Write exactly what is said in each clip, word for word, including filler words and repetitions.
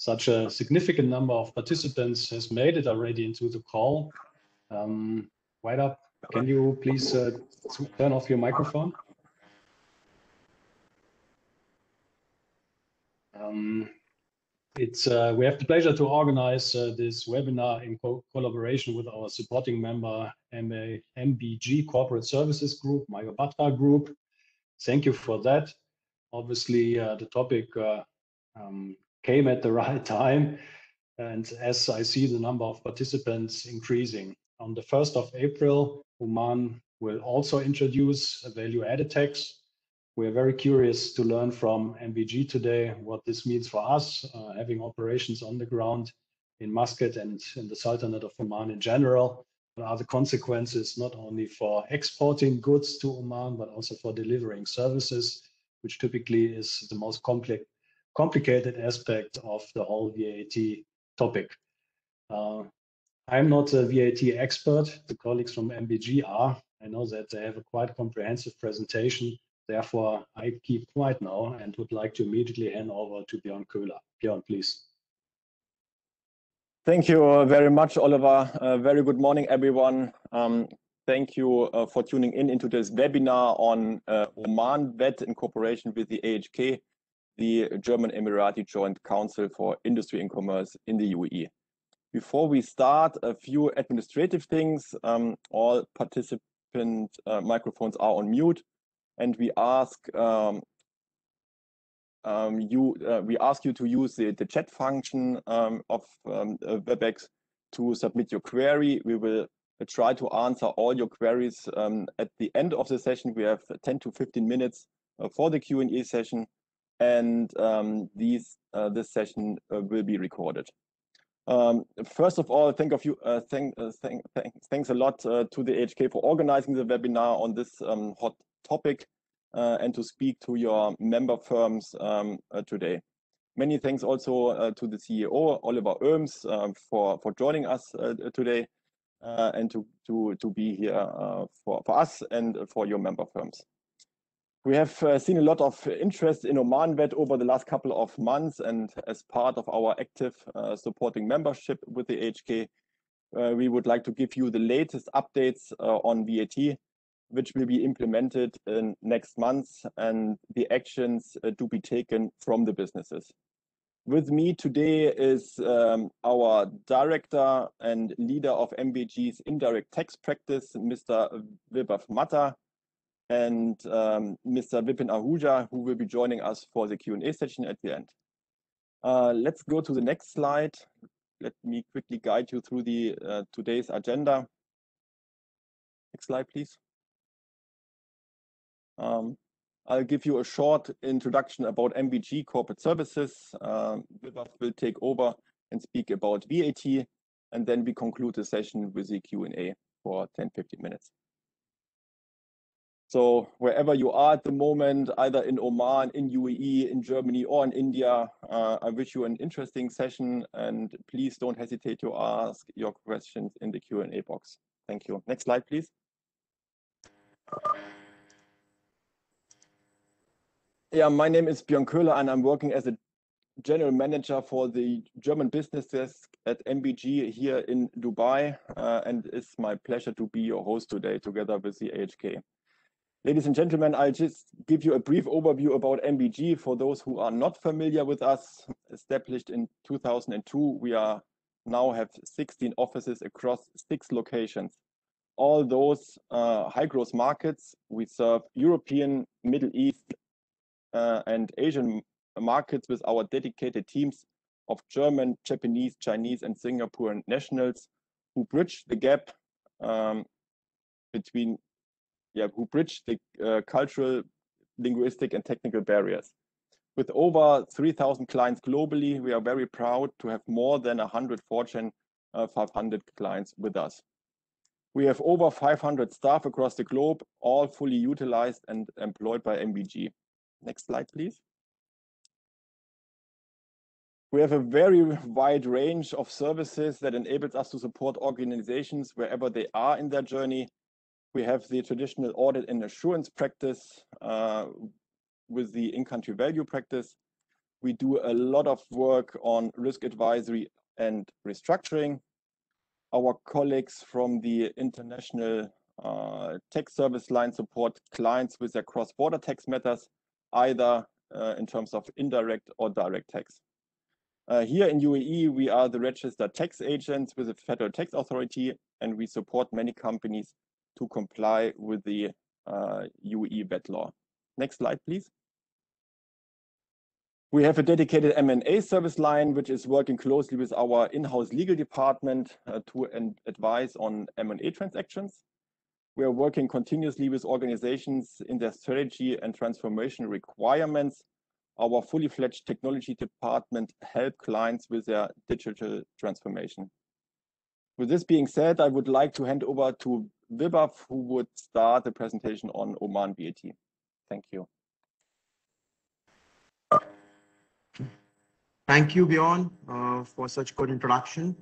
such a significant number of participants has made it already into the call. Um, Wait up, can you please uh, turn off your microphone? Um, it's uh, we have the pleasure to organize uh, this webinar in co collaboration with our supporting member M B G Corporate Services Group, Mayobatra Group. Thank you for that. Obviously, uh, the topic uh, um, came at the right time, and as I see the number of participants increasing. On the first of April, Oman will also introduce a value-added tax. We're very curious to learn from M B G today what this means for us, uh, having operations on the ground in Muscat and in the Sultanate of Oman in general. What are the consequences not only for exporting goods to Oman, but also for delivering services, which typically is the most complex, complicated aspect of the whole V A T topic. Uh, I'm not a V A T expert. The colleagues from M B G are. I know that they have a quite comprehensive presentation. Therefore, I keep quiet now and would like to immediately hand over to Björn Köhler. Björn, please. Thank you very much, Oliver. Uh, very good morning, everyone. Um, thank you uh, for tuning in into this webinar on uh, Oman V A T in cooperation with the A H K, the German Emirati Joint Council for Industry and Commerce in the U A E. Before we start, a few administrative things. Um, all participant uh, microphones are on mute, and we ask um, um, you uh, we ask you to use the, the chat function um, of um, uh, Webex to submit your query. We will try to answer all your queries um, at the end of the session. We have ten to fifteen minutes uh, for the Q and A session, and um, these uh, this session uh, will be recorded. Um, first of all, thank of you, uh, thank, uh, thank, thank, thanks a lot uh, to the A H K for organizing the webinar on this um, hot topic uh, and to speak to your member firms um, uh, today. Many thanks also uh, to the C E O, Oliver Oehms, um, for, for joining us uh, today uh, and to, to, to be here uh, for, for us and for your member firms. We have uh, seen a lot of interest in Oman V A T over the last couple of months, and as part of our active uh, supporting membership with the A H K, uh, we would like to give you the latest updates uh, on V A T, which will be implemented in next month, and the actions uh, to be taken from the businesses. With me today is um, our director and leader of M B G's indirect tax practice, Mister Vibav Matta, and um, Mister Vipin Ahuja, who will be joining us for the Q and A session at the end. Uh, let's go to the next slide. Let me quickly guide you through the uh, today's agenda. Next slide, please. Um, I'll give you a short introduction about M B G Corporate Services. Um, Vipin will take over and speak about V A T, and then we conclude the session with the Q and A for ten to fifteen minutes. So wherever you are at the moment, either in Oman, in U A E, in Germany, or in India, uh, I wish you an interesting session, and please don't hesitate to ask your questions in the Q and A box. Thank you. Next slide, please. Yeah, my name is Björn Köhler, and I'm working as a general manager for the German business desk at M B G here in Dubai, uh, and it's my pleasure to be your host today together with the A H K. Ladies and gentlemen, I'll just give you a brief overview about M B G for those who are not familiar with us. Established in two thousand two, we are now have sixteen offices across six locations. All those uh, high-growth markets. We serve European, Middle East, uh, and Asian markets with our dedicated teams of German, Japanese, Chinese, and Singaporean nationals who bridge the gap um, between Yeah, who bridge the uh, cultural, linguistic, and technical barriers. With over three thousand clients globally, we are very proud to have more than one hundred Fortune uh, five hundred clients with us. We have over five hundred staff across the globe, all fully utilized and employed by M B G. Next slide, please. We have a very wide range of services that enables us to support organizations wherever they are in their journey. We have the traditional audit and assurance practice uh, with the in-country value practice. We do a lot of work on risk advisory and restructuring. Our colleagues from the international uh, tax service line support clients with their cross-border tax matters, either uh, in terms of indirect or direct tax. Uh, here in U A E, we are the registered tax agents with the Federal Tax Authority, and we support many companies to comply with the uh, U A E V A T law. Next slide, please. We have a dedicated M and A service line, which is working closely with our in-house legal department uh, to advise on M and A transactions. We are working continuously with organizations in their strategy and transformation requirements. Our fully fledged technology department help clients with their digital transformation. With this being said, I would like to hand over to Vibhav, who would start the presentation on Oman V A T. Thank you. Thank you, Björn, uh, for such good introduction.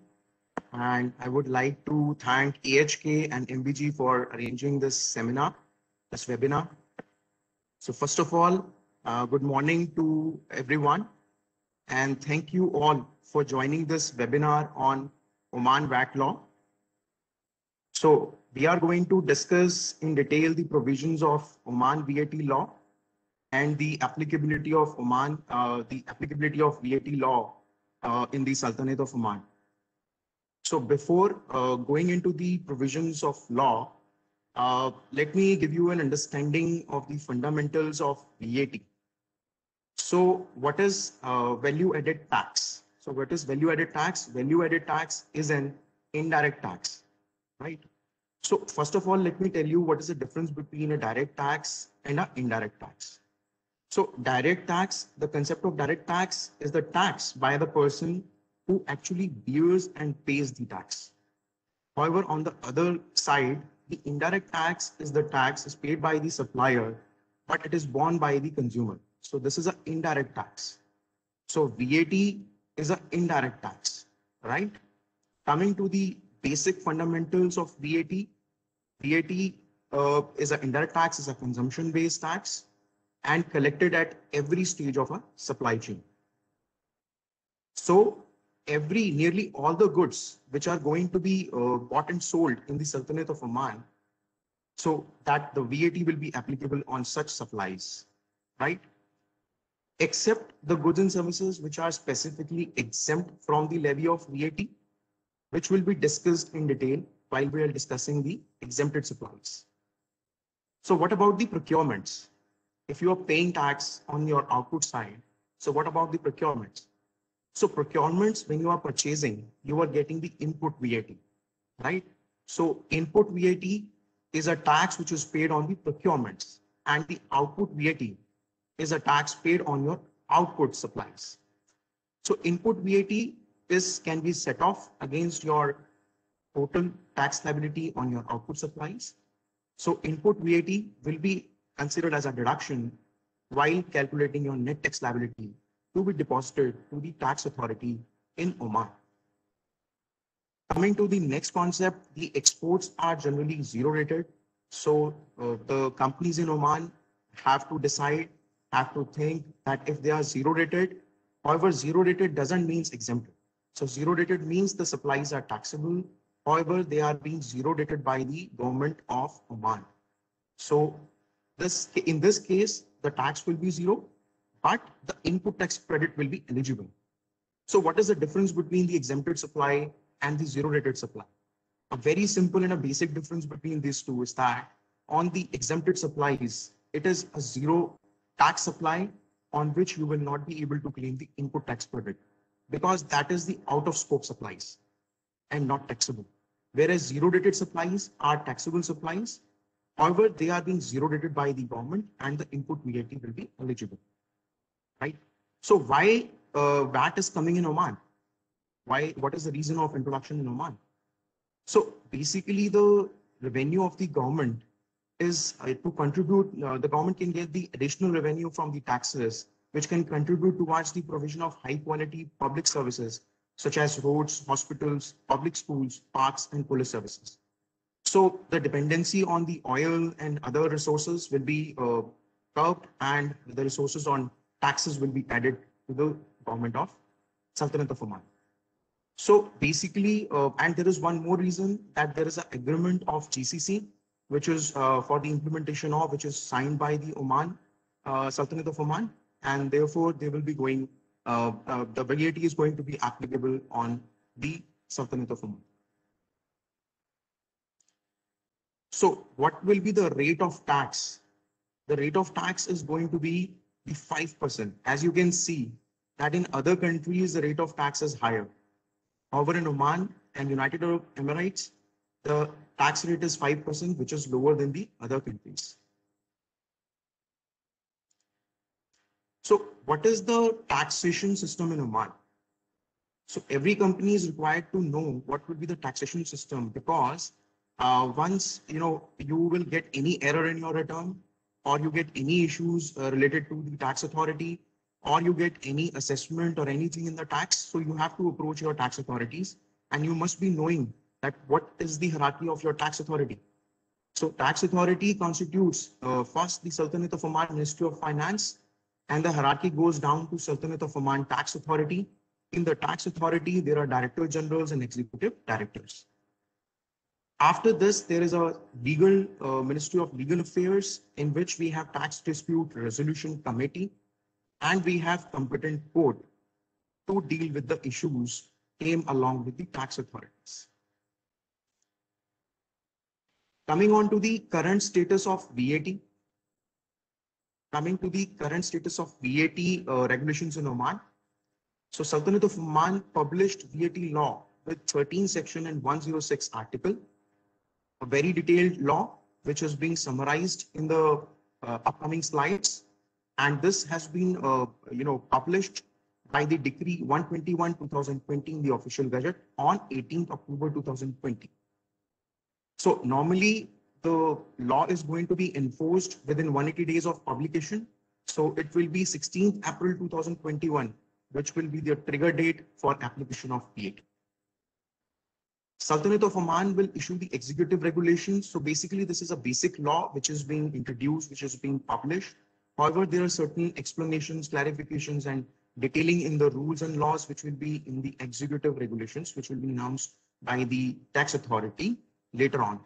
And I would like to thank A H K and M B G for arranging this seminar, this webinar. So first of all, uh, good morning to everyone. And thank you all for joining this webinar on Oman V A T law. So we are going to discuss in detail the provisions of Oman V A T law and the applicability of Oman, uh, the applicability of V A T law uh, in the Sultanate of Oman. So before uh, going into the provisions of law, uh, let me give you an understanding of the fundamentals of V A T. So what is uh, value-added tax? So what is value-added tax? Value-added tax is an indirect tax, right? So first of all, let me tell you what is the difference between a direct tax and an indirect tax. So direct tax, the concept of direct tax is the tax by the person who actually bears and pays the tax. However, on the other side, the indirect tax is the tax is paid by the supplier, but it is borne by the consumer. So this is an indirect tax. So V A T is an indirect tax, right? Coming to the basic fundamentals of V A T, V A T uh, is an indirect tax, is a consumption-based tax, and collected at every stage of a supply chain. So every, nearly all the goods which are going to be uh, bought and sold in the Sultanate of Oman, so that the V A T will be applicable on such supplies, right? Except the goods and services which are specifically exempt from the levy of V A T, which will be discussed in detail while we are discussing the exempted supplies. So what about the procurements? If you are paying tax on your output side, so what about the procurements? So procurements, when you are purchasing, you are getting the input V A T, right? So input V A T is a tax which is paid on the procurements, and the output V A T is a tax paid on your output supplies. So input V A T is can be set off against your total tax liability on your output supplies. So input V A T will be considered as a deduction while calculating your net tax liability to be deposited to the tax authority in Oman. Coming to the next concept, the exports are generally zero rated. So uh, the companies in Oman have to decide, have to think that if they are zero rated, however, zero rated doesn't mean exempted. So zero rated means the supplies are taxable. However, they are being zero rated by the government of Oman. So This, in this case, the tax will be zero, but the input tax credit will be eligible. So what is the difference between the exempted supply and the zero rated supply? A very simple and a basic difference between these two is that on the exempted supplies, it is a zero tax supply on which you will not be able to claim the input tax credit because that is the out of scope supplies and not taxable. Whereas zero rated supplies are taxable supplies. However, they are being zero rated by the government and the input V A T will be eligible, right? So why uh, V A T is coming in Oman? Why, what is the reason of introduction in Oman? So basically the revenue of the government is uh, to contribute, uh, the government can get the additional revenue from the taxes, which can contribute towards the provision of high quality public services, such as roads, hospitals, public schools, parks, and police services. So the dependency on the oil and other resources will be uh, curbed and the resources on taxes will be added to the government of Sultanate of Oman. So basically, uh, and there is one more reason that there is an agreement of G C C, which is uh, for the implementation of, which is signed by the Oman, uh, Sultanate of Oman, and therefore they will be going, uh, uh, the V A T is going to be applicable on the Sultanate of Oman. So what will be the rate of tax? The rate of tax is going to be the five percent. As you can see that in other countries, the rate of tax is higher. However, in Oman and United Arab Emirates, the tax rate is five percent, which is lower than the other countries. So what is the taxation system in Oman? So every company is required to know what would be the taxation system, because uh, once you know you will get any error in your return, or you get any issues uh, related to the tax authority, or you get any assessment or anything in the tax. So you have to approach your tax authorities, and you must be knowing that what is the hierarchy of your tax authority. So tax authority constitutes uh, first the Sultanate of Oman Ministry of Finance, and the hierarchy goes down to Sultanate of Oman Tax Authority. In the tax authority, there are director generals and executive directors. After this, there is a legal uh, Ministry of Legal Affairs, in which we have Tax Dispute Resolution Committee, and we have competent court to deal with the issues came along with the tax authorities. Coming on to the current status of V A T. Coming to the current status of V A T uh, regulations in Oman. So Sultanate of Oman published V A T law with thirteen section and one oh six article, a very detailed law, which is being summarized in the uh, upcoming slides. And this has been, uh, you know, published by the decree one twenty-one two thousand twenty in the official gazette on eighteenth October two thousand twenty. So normally the law is going to be enforced within one hundred eighty days of publication. So it will be sixteenth April two thousand twenty-one, which will be the trigger date for application of V A T. Sultanate of Oman will issue the executive regulations. So basically this is a basic law which is being introduced, which is being published. However, there are certain explanations, clarifications, and detailing in the rules and laws, which will be in the executive regulations, which will be announced by the tax authority later on.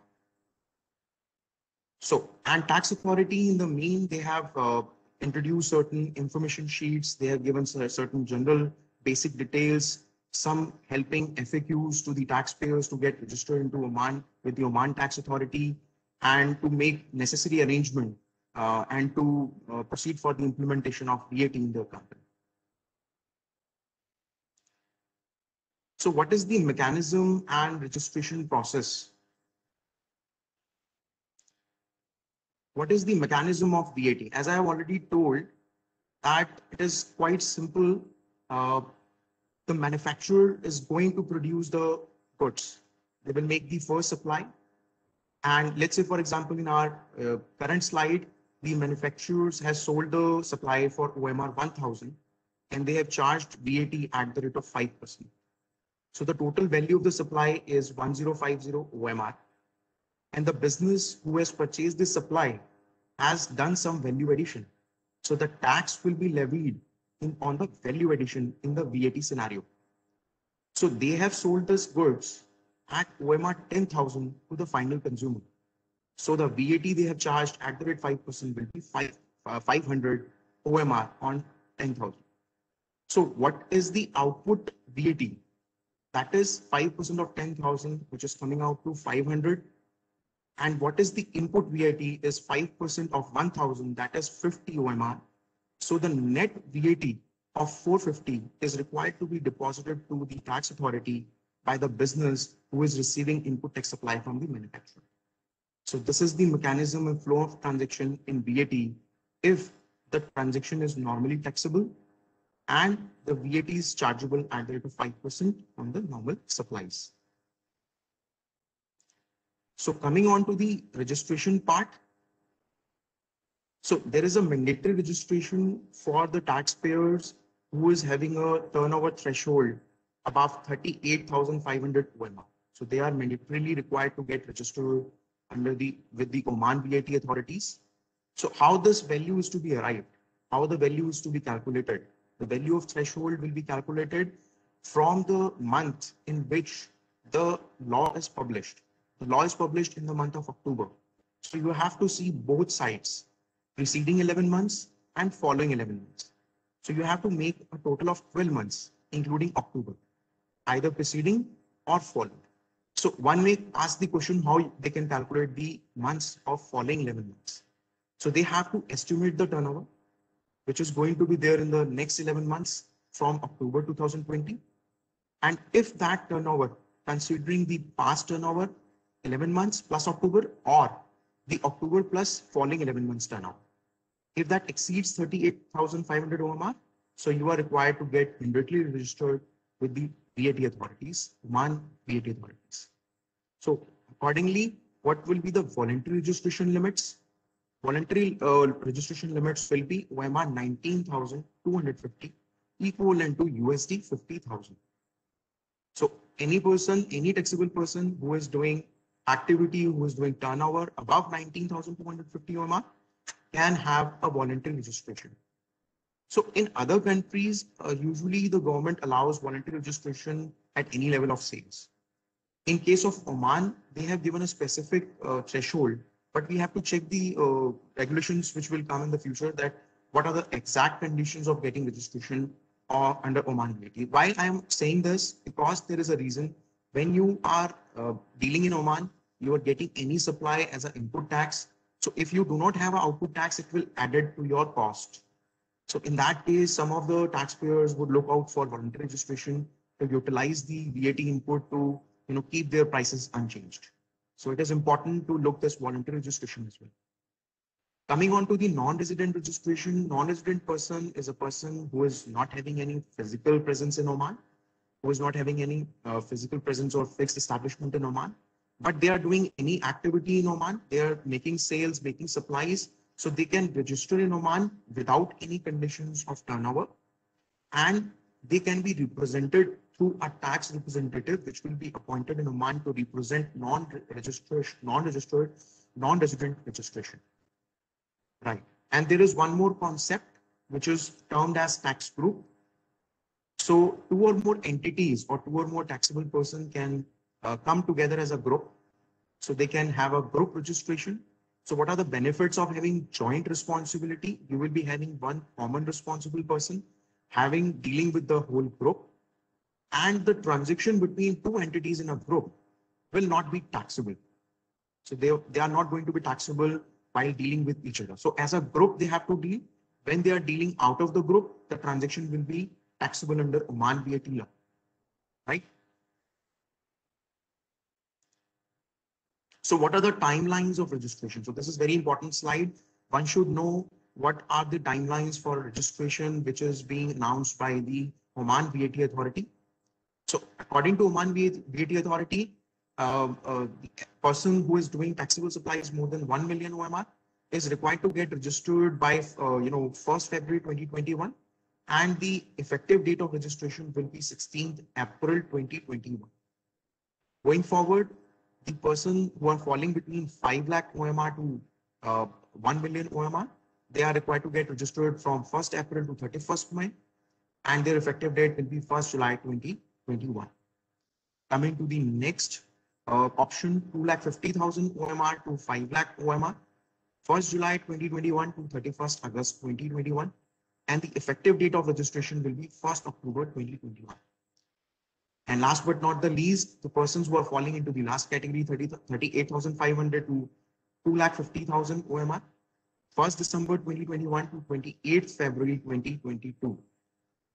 So, and tax authority in the main, they have uh, introduced certain information sheets. They have given certain general basic details, some helping F A Qs to the taxpayers to get registered into Oman with the Oman tax authority, and to make necessary arrangement Uh, and to uh, proceed for the implementation of V A T in the company. So what is the mechanism and registration process? What is the mechanism of V A T? As I have already told that it is quite simple. Uh, the manufacturer is going to produce the goods. They will make the first supply. And let's say, for example, in our uh, current slide, the manufacturers has sold the supply for O M R one thousand, and they have charged V A T at the rate of five percent. So the total value of the supply is one thousand fifty O M R, and the business who has purchased this supply has done some value addition. So the tax will be levied in, on the value addition in the V A T scenario. So they have sold these goods at O M R ten thousand to the final consumer. So the V A T they have charged at the rate five percent will be five, uh, five hundred O M R on ten thousand. So what is the output V A T? That is five percent of ten thousand, which is coming out to five hundred. And what is the input V A T is five percent of one thousand, that is fifty O M R. So the net V A T of four hundred fifty is required to be deposited to the tax authority by the business who is receiving input tax supply from the manufacturer. So this is the mechanism and flow of transaction in V A T if the transaction is normally taxable and the V A T is chargeable at the rate of five percent on the normal supplies. So coming on to the registration part. So there is a mandatory registration for the taxpayers who is having a turnover threshold above thirty-eight thousand five hundred O M R. So they are mandatorily required to get registered under the with the Oman V A T authorities. So how this value is to be arrived, how the value is to be calculated, The value of threshold will be calculated from the month in which the law is published. The law is published in the month of October. So you have to see both sides, preceding eleven months and following eleven months. So you have to make a total of twelve months, including October, either preceding or following. So one may ask the question how they can calculate the months of following eleven months. So they have to estimate the turnover, which is going to be there in the next eleven months from October two thousand twenty. And if that turnover, considering the past turnover, eleven months plus October, or the October plus following eleven months turnover, if that exceeds thirty-eight thousand five hundred O M R, so you are required to get immediately registered with the V A T authorities, Oman V A T authorities. So accordingly, what will be the voluntary registration limits? Voluntary uh, registration limits will be O M R nineteen thousand two hundred fifty, equivalent to U S D fifty thousand. So any person, any taxable person who is doing activity, who is doing turnover above nineteen thousand two hundred fifty O M R can have a voluntary registration. So in other countries, uh, usually the government allows voluntary registration at any level of sales. In case of Oman, they have given a specific uh, threshold, but we have to check the uh, regulations which will come in the future, that what are the exact conditions of getting registration or under Oman V A T. Why I am saying this? Because there is a reason. When you are uh, dealing in Oman, you are getting any supply as an input tax. So if you do not have an output tax, it will add it to your cost. So in that case, some of the taxpayers would look out for voluntary registration to utilize the V A T input to, you know, keep their prices unchanged. So it is important to look this voluntary registration as well. Coming on to the non-resident registration, non-resident person is a person who is not having any physical presence in Oman, who is not having any uh, physical presence or fixed establishment in Oman, but they are doing any activity in Oman. They are making sales, making supplies, so they can register in Oman without any conditions of turnover, and they can be represented through a tax representative, which will be appointed in Oman to represent non-registration, non-registered, non-resident registration. Right. And there is one more concept, which is termed as tax group. So two or more entities or two or more taxable person can uh, come together as a group. So they can have a group registration. So what are the benefits of having joint responsibility? You will be having one common responsible person, having dealing with the whole group, and the transaction between two entities in a group will not be taxable. So they, they are not going to be taxable while dealing with each other. So as a group, they have to deal. When they are dealing out of the group, the transaction will be taxable under Oman V A T law, right? So what are the timelines of registration? So this is very important slide. One should know what are the timelines for registration, which is being announced by the Oman V A T authority. So according to Oman V A T authority, uh, uh, the person who is doing taxable supplies more than one million O M R is required to get registered by, uh, you know, first February twenty twenty-one, and the effective date of registration will be sixteenth April twenty twenty-one. Going forward, the person who are falling between five lakh O M R to uh, one million O M R, they are required to get registered from first April to thirty-first May, and their effective date will be first July twenty twenty-one. Coming to the next uh, option, two lakh fifty thousand O M R to five lakh O M R, first July twenty twenty-one to thirty-first August twenty twenty-one, and the effective date of registration will be first October twenty twenty-one. And last but not the least, the persons who are falling into the last category, thirty-eight thousand five hundred to two lakh fifty thousand O M R, first December twenty twenty-one to twenty-eighth February twenty twenty-two.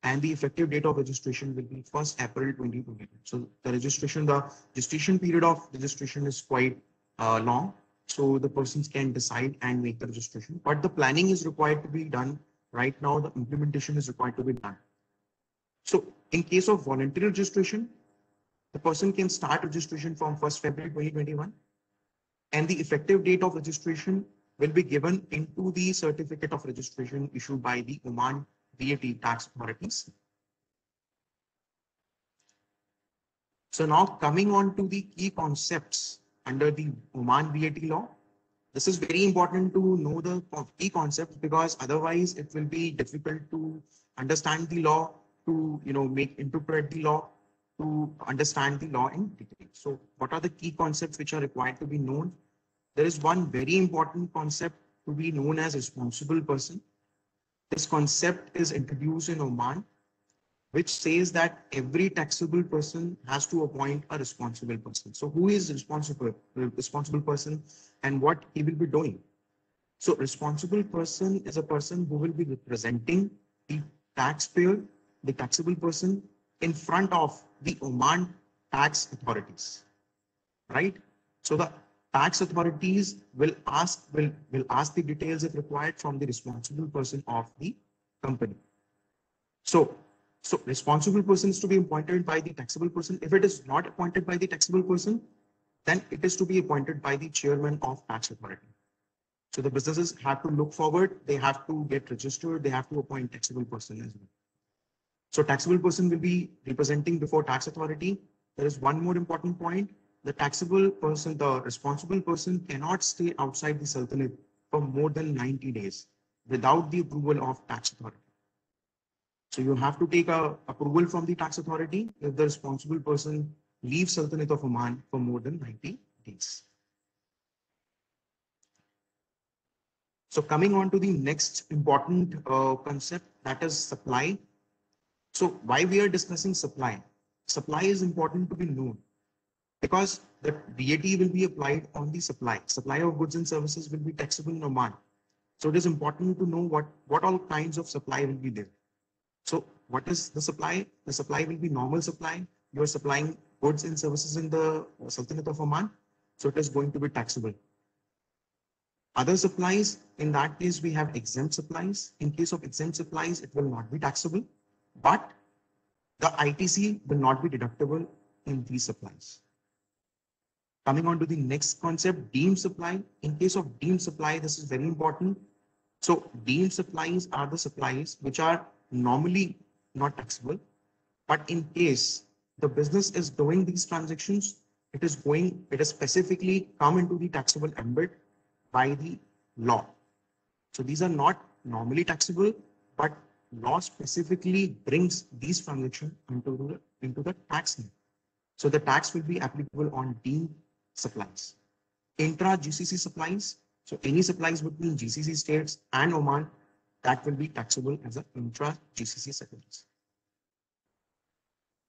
And the effective date of registration will be first April twenty twenty-two. So the registration, the gestation period of registration is quite uh, long. So the persons can decide and make the registration, but the planning is required to be done right now. The implementation is required to be done. So in case of voluntary registration, the person can start registration from first February twenty twenty-one, and the effective date of registration will be given into the certificate of registration issued by the Oman V A T tax authorities. So now coming on to the key concepts under the Oman V A T law. This is very important to know the key concepts, because otherwise it will be difficult to understand the law, to you know make interpret the law, to understand the law in detail. So what are the key concepts which are required to be known? There is one very important concept to be known as responsible person. This concept is introduced in Oman, which says that every taxable person has to appoint a responsible person. So who is responsible, responsible person and what he will be doing? So responsible person is a person who will be representing the taxpayer, the taxable person, in front of the Oman tax authorities, right? So the tax authorities will ask, will, will ask the details if required from the responsible person of the company. So, so responsible person is to be appointed by the taxable person. If it is not appointed by the taxable person, then it is to be appointed by the chairman of tax authority. So the businesses have to look forward. They have to get registered. They have to appoint taxable person as well. So taxable person will be representing before tax authority. There is one more important point. The taxable person, the responsible person, cannot stay outside the Sultanate for more than ninety days without the approval of tax authority. So you have to take a approval from the tax authority if the responsible person leaves Sultanate of Oman for more than ninety days. So coming on to the next important uh, concept, that is supply. So why we are discussing supply? Supply is important to be known because the V A T will be applied on the supply. Supply of goods and services will be taxable in Oman. So it is important to know what, what all kinds of supply will be there. So what is the supply? The supply will be normal supply. You are supplying goods and services in the Sultanate of Oman. So it is going to be taxable. Other supplies, in that case, we have exempt supplies. In case of exempt supplies, it will not be taxable. But the I T C will not be deductible in these supplies. Coming on to the next concept, deemed supply. In case of deemed supply, this is very important. So deemed supplies are the supplies which are normally not taxable. But in case the business is doing these transactions, it is going, it is specifically come into the taxable ambit by the law. So these are not normally taxable, but law specifically brings these transactions into the, into the tax net. So the tax will be applicable on deemed supplies. Intra G C C supplies, so any supplies between G C C states and Oman, that will be taxable as an intra G C C supplies.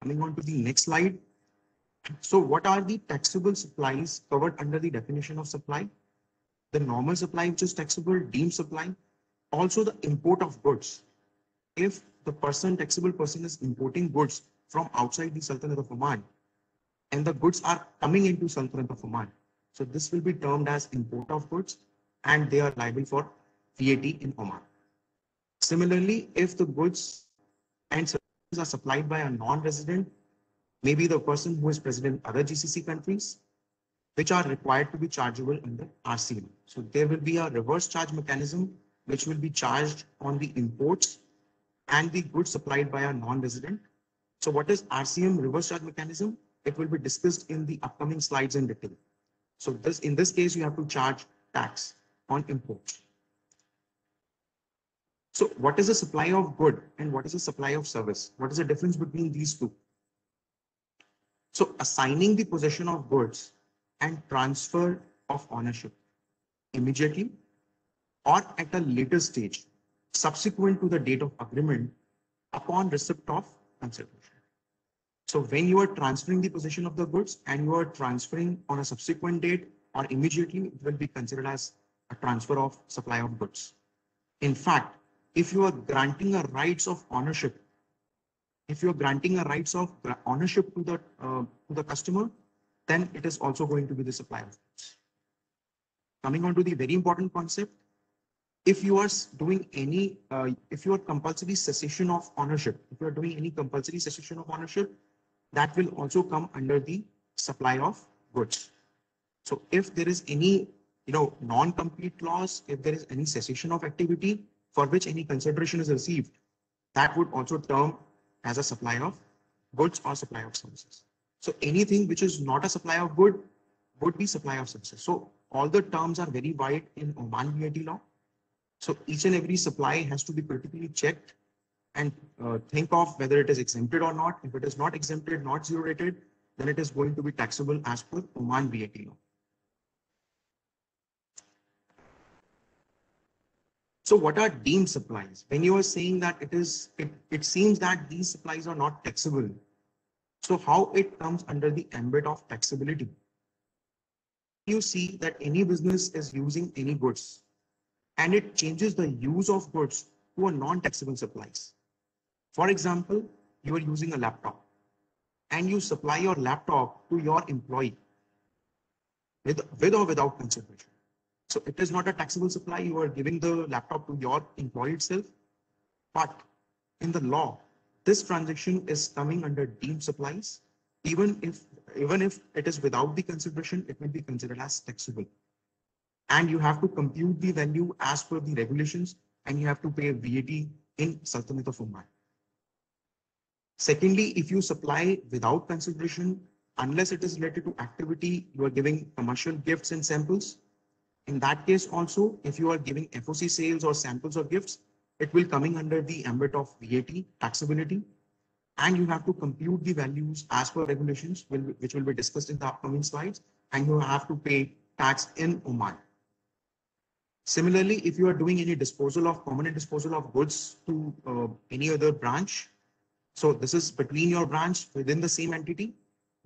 Coming on to the next slide. So what are the taxable supplies covered under the definition of supply? The normal supply, which is taxable, deemed supply, also the import of goods. If the person, taxable person, is importing goods from outside the Sultanate of Oman and the goods are coming into Sultanate of Oman, so this will be termed as import of goods and they are liable for V A T in Oman. Similarly, if the goods and services are supplied by a non-resident, maybe the person who is present in other G C C countries, which are required to be chargeable under R C M. So there will be a reverse charge mechanism which will be charged on the imports and the goods supplied by a non-resident. So what is R C M, reverse charge mechanism? It will be discussed in the upcoming slides in detail. So this, in this case, you have to charge tax on imports. So what is a supply of good and what is a supply of service? What is the difference between these two? So assigning the possession of goods and transfer of ownership immediately or at a later stage, subsequent to the date of agreement upon receipt of consideration. So when you are transferring the possession of the goods and you are transferring on a subsequent date or immediately, it will be considered as a transfer of supply of goods. In fact, if you are granting a rights of ownership, if you are granting a rights of ownership to the, uh, to the customer, then it is also going to be the supply of goods. Coming on to the very important concept, if you are doing any, uh, if you are compulsory cessation of ownership, if you are doing any compulsory cessation of ownership, that will also come under the supply of goods. So if there is any, you know, non-compete clause, if there is any cessation of activity for which any consideration is received, that would also term as a supply of goods or supply of services. So anything which is not a supply of good would be supply of services. So all the terms are very wide in Oman V A T law. So each and every supply has to be critically checked and uh, think of whether it is exempted or not. If it is not exempted, not zero rated, then it is going to be taxable as per Oman V A T law. So what are deemed supplies? When you are saying that it is, it, it seems that these supplies are not taxable. So how it comes under the ambit of taxability? You see that any business is using any goods and it changes the use of goods to a non-taxable supplies. For example, you are using a laptop and you supply your laptop to your employee with, with or without consideration. So it is not a taxable supply. You are giving the laptop to your employee itself, but in the law, this transaction is coming under deemed supplies. Even if, even if it is without the consideration, it will be considered as taxable. And you have to compute the value as per the regulations, and you have to pay V A T in Sultanate of Oman. Secondly, if you supply without consideration, unless it is related to activity, you are giving commercial gifts and samples. In that case also, if you are giving F O C sales or samples or gifts, it will coming under the ambit of V A T taxability, and you have to compute the values as per regulations, which will be discussed in the upcoming slides, and you have to pay tax in Oman. Similarly, if you are doing any disposal of permanent disposal of goods to uh, any other branch, so this is between your branch within the same entity,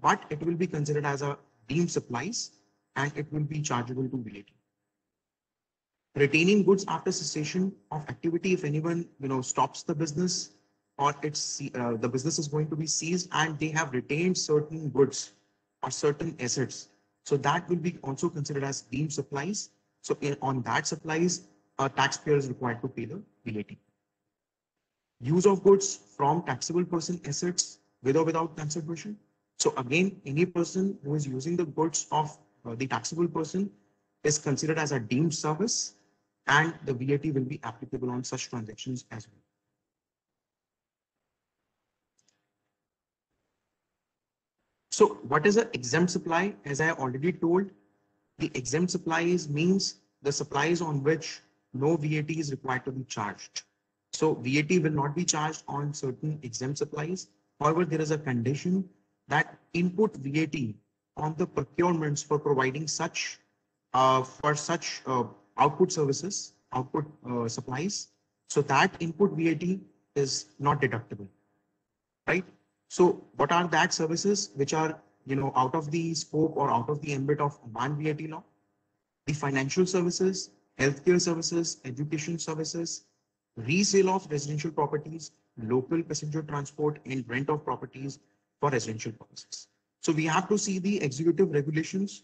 but it will be considered as a deemed supplies and it will be chargeable to V A T. Retaining goods after cessation of activity, if anyone you know stops the business or it's uh, the business is going to be seized and they have retained certain goods or certain assets, so that will be also considered as deemed supplies. So in, on that supplies, a taxpayer is required to pay the V A T. Use of goods from taxable person assets with or without consideration. So again, any person who is using the goods of uh, the taxable person is considered as a deemed service, and the V A T will be applicable on such transactions as well. So what is an exempt supply? As I already told, the exempt supplies means the supplies on which no V A T is required to be charged. So V A T will not be charged on certain exempt supplies. However, there is a condition that input V A T on the procurements for providing such Uh, for such uh, output services, output uh, supplies, so that input V A T is not deductible, right? So what are that services which are, you know, out of the scope or out of the ambit of Oman V A T law? The financial services, healthcare services, education services, resale of residential properties, local passenger transport, and rent of properties for residential purposes. So we have to see the executive regulations,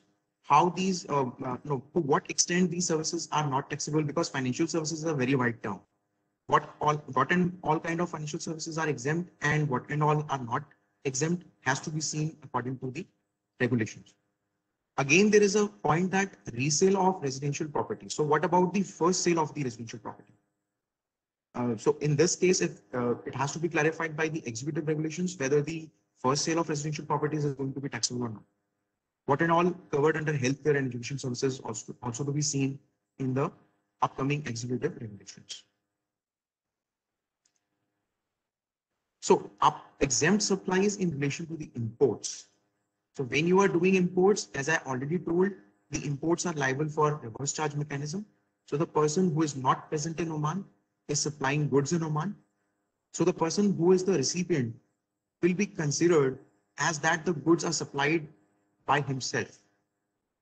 how these, uh, uh, no, to what extent these services are not taxable, because financial services are a very wide term. What all, what and all kind of financial services are exempt and what and all are not exempt has to be seen according to the regulations. Again, there is a point that resale of residential property. So what about the first sale of the residential property? Uh, so in this case, if uh, it has to be clarified by the executive regulations, whether the first sale of residential properties is going to be taxable or not. What and all covered under healthcare and education services also, also to be seen in the upcoming executive regulations. So up exempt supplies in relation to the imports. So when you are doing imports, as I already told, the imports are liable for reverse charge mechanism. So the person who is not present in Oman is supplying goods in Oman. So the person who is the recipient will be considered as that the goods are supplied by himself.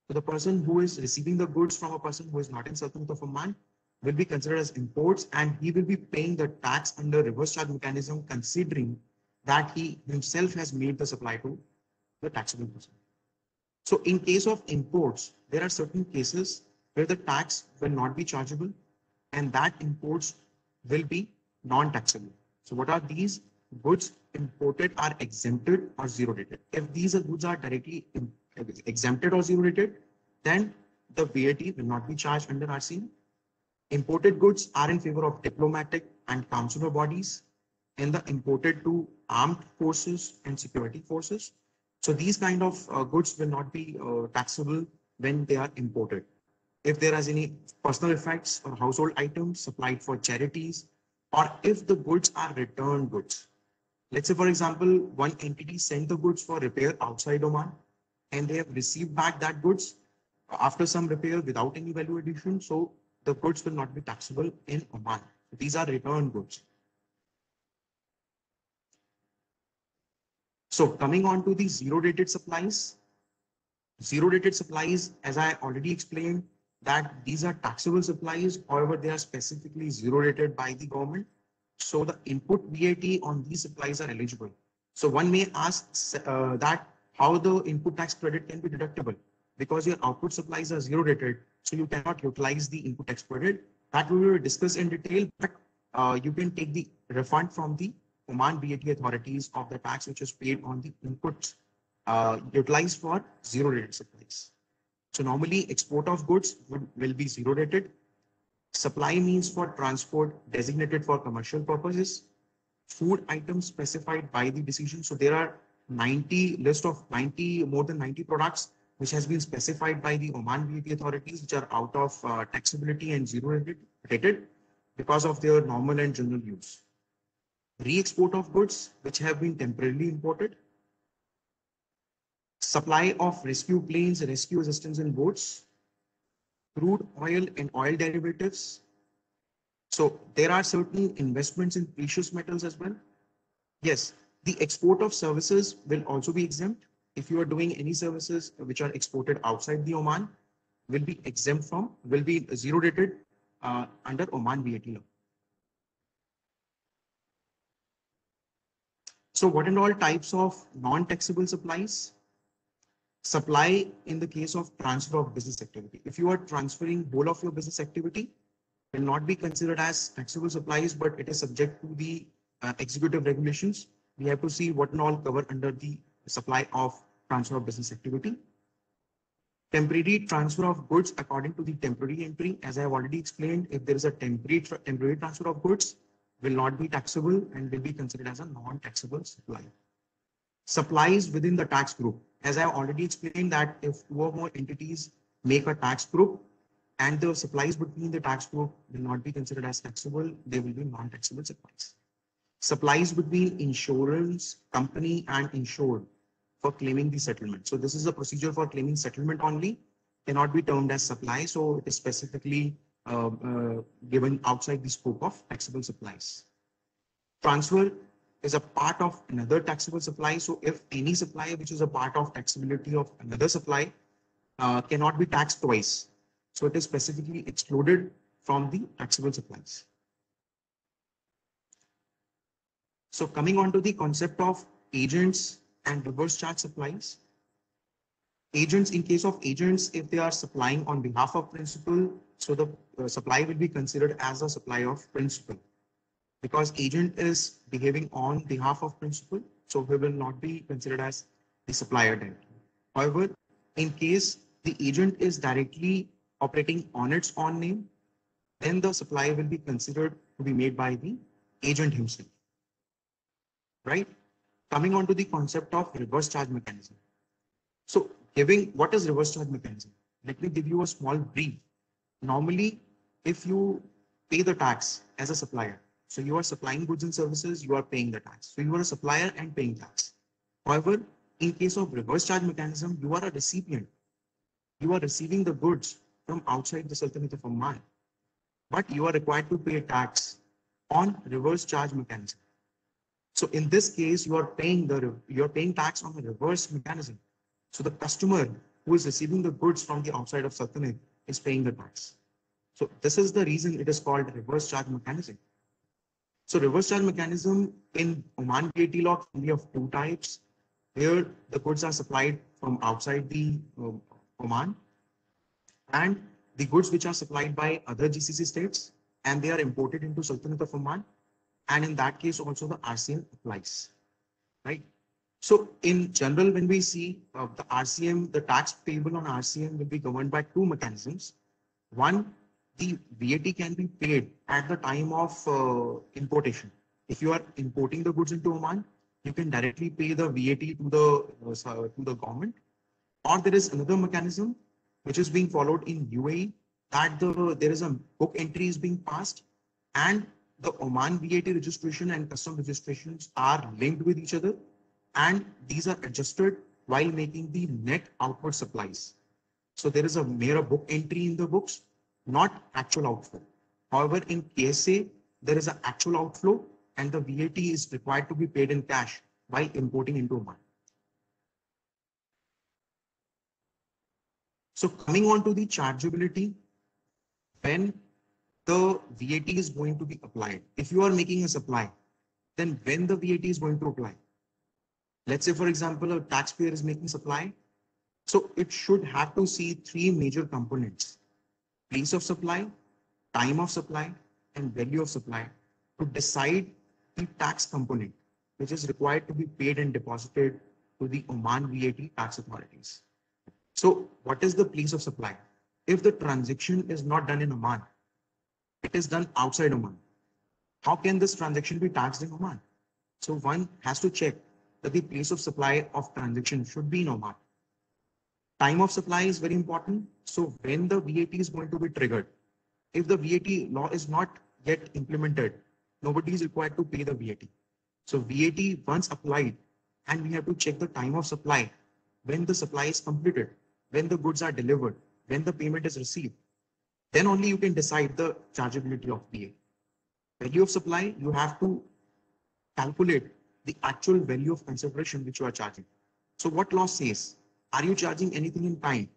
So the person who is receiving the goods from a person who is not in Sultanate of Oman will be considered as imports, and he will be paying the tax under reverse charge mechanism, considering that he himself has made the supply to the taxable person. So in case of imports, there are certain cases where the tax will not be chargeable, and that imports will be non-taxable. So what are these? Goods imported are exempted or zero rated. If these are goods are directly exempted or zero rated, then the V A T will not be charged under R C M. Imported goods are in favor of diplomatic and consular bodies, and the imported to armed forces and security forces. So these kind of uh, goods will not be uh, taxable when they are imported. If there is any personal effects or household items supplied for charities, or if the goods are returned goods. Let's say, for example, one entity sent the goods for repair outside Oman and they have received back that goods after some repair without any value addition. So the goods will not be taxable in Oman. These are returned goods. So coming on to the zero dated supplies, zero dated supplies, as I already explained, that these are taxable supplies. However, they are specifically zero dated by the government. So the input V A T on these supplies are eligible. So one may ask uh, that how the input tax credit can be deductible, because your output supplies are zero dated. So you cannot utilize the input tax credit. That we will discuss in detail, but uh, you can take the refund from the Oman V A T authorities of the tax which is paid on the inputs uh, utilized for zero dated supplies. So normally export of goods would, will be zero dated. Supply means for transport designated for commercial purposes. Food items specified by the decision. So there are ninety list of ninety, more than ninety products which has been specified by the Oman V A T authorities, which are out of uh, taxability and zero rated because of their normal and general use. Re-export of goods which have been temporarily imported. Supply of rescue planes, rescue assistance and boats. Crude oil and oil derivatives. So there are certain investments in precious metals as well. Yes, the export of services will also be exempt. If you are doing any services which are exported outside the Oman, will be exempt from, will be zero dated uh, under Oman V A T law. So what and all types of non-taxable supplies? Supply in the case of transfer of business activity. If you are transferring whole of your business activity, will not be considered as taxable supplies, but it is subject to the uh, executive regulations. We have to see what and all cover under the supply of transfer of business activity. Temporary transfer of goods according to the temporary entry, as I have already explained, if there is a temporary tra temporary transfer of goods, will not be taxable and will be considered as a non-taxable supply. Supplies within the tax group, as I have already explained, that if two or more entities make a tax group and the supplies between the tax group will not be considered as taxable, they will be non-taxable supplies. Supplies between insurance company and insured for claiming the settlement. So this is a procedure for claiming settlement only, cannot be termed as supply. So it is specifically Uh, uh, given outside the scope of taxable supplies. Transfer is a part of another taxable supply. So if any supply which is a part of taxability of another supply uh, cannot be taxed twice. So it is specifically excluded from the taxable supplies. So coming on to the concept of agents and reverse charge supplies. Agents, in case of agents, if they are supplying on behalf of principal, so the uh, supply will be considered as a supply of principal, because agent is behaving on behalf of principal. So we will not be considered as the supplier then. However, in case the agent is directly operating on its own name, then the supply will be considered to be made by the agent himself. Right? Coming on to the concept of reverse charge mechanism. So giving what is reverse charge mechanism? Let me give you a small brief. Normally, if you pay the tax as a supplier, so you are supplying goods and services, you are paying the tax. So you are a supplier and paying tax. However, in case of reverse charge mechanism, you are a recipient. You are receiving the goods from outside the Sultanate of Oman, but you are required to pay tax on reverse charge mechanism. So in this case, you are paying the you are paying tax on the reverse mechanism. So the customer who is receiving the goods from the outside of Sultanate is paying the tax. So this is the reason it is called reverse charge mechanism. So reverse charge mechanism in Oman V A T law can be of two types. Here the goods are supplied from outside the um, Oman, and the goods which are supplied by other G C C states and they are imported into Sultanate of Oman, and in that case also the R C M applies, right? So in general, when we see uh, the R C M, the tax payable on R C M will be governed by two mechanisms. One, the V A T can be paid at the time of uh, importation. If you are importing the goods into Oman, you can directly pay the V A T to the, uh, to the government. Or there is another mechanism which is being followed in U A E, that the, there is a book entry is being passed and the Oman V A T registration and custom registrations are linked with each other, and these are adjusted while making the net outward supplies. So there is a mere book entry in the books, not actual outflow. However, in K S A, there is an actual outflow and the V A T is required to be paid in cash while importing into Oman. So coming on to the chargeability, when the V A T is going to be applied, if you are making a supply, then when the V A T is going to apply. Let's say, for example, a taxpayer is making supply. So it should have to see three major components: place of supply, time of supply, and value of supply to decide the tax component, which is required to be paid and deposited to the Oman V A T tax authorities. So what is the place of supply? If the transaction is not done in Oman, it is done outside Oman. How can this transaction be taxed in Oman? So one has to check that the place of supply of transaction should be in Oman. Time of supply is very important. So when the V A T is going to be triggered, if the V A T law is not yet implemented, nobody is required to pay the V A T. So V A T once applied, and we have to check the time of supply, when the supply is completed, when the goods are delivered, when the payment is received, then only you can decide the chargeability of V A T. Value of supply, you have to calculate the actual value of consideration which you are charging. So what law says? Are you charging anything in time?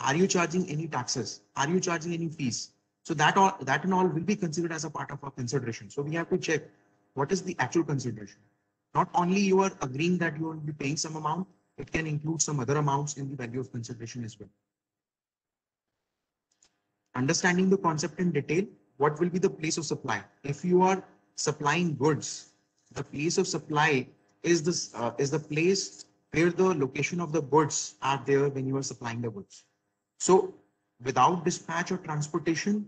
Are you charging any taxes? Are you charging any fees? So that all, that and all will be considered as a part of our consideration. So we have to check what is the actual consideration. Not only you are agreeing that you will be paying some amount, it can include some other amounts in the value of consideration as well. Understanding the concept in detail, what will be the place of supply? If you are supplying goods, the place of supply is this uh, is the place where the location of the goods are there when you are supplying the goods. So without dispatch or transportation,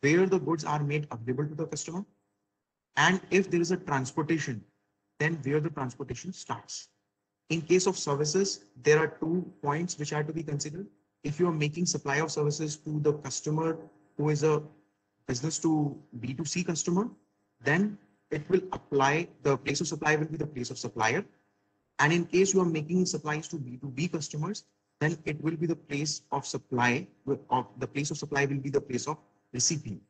where the goods are made available to the customer, and if there is a transportation, then where the transportation starts. In case of services, there are two points which are to be considered. If you are making supply of services to the customer who is a business to B two C customer, then it will apply, the place of supply will be the place of supplier. And in case you are making supplies to B two B customers, then it will be the place of supply, or the place of supply will be the place of recipient.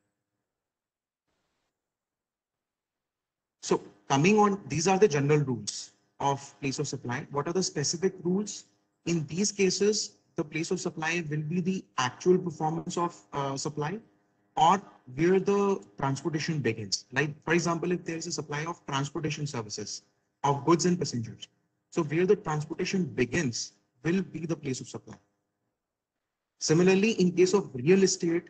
So coming on, these are the general rules of place of supply. What are the specific rules? In these cases, the place of supply will be the actual performance of uh, supply, or where the transportation begins. Like, for example, if there is a supply of transportation services of goods and passengers, so where the transportation begins will be the place of supply. Similarly, in case of real estate,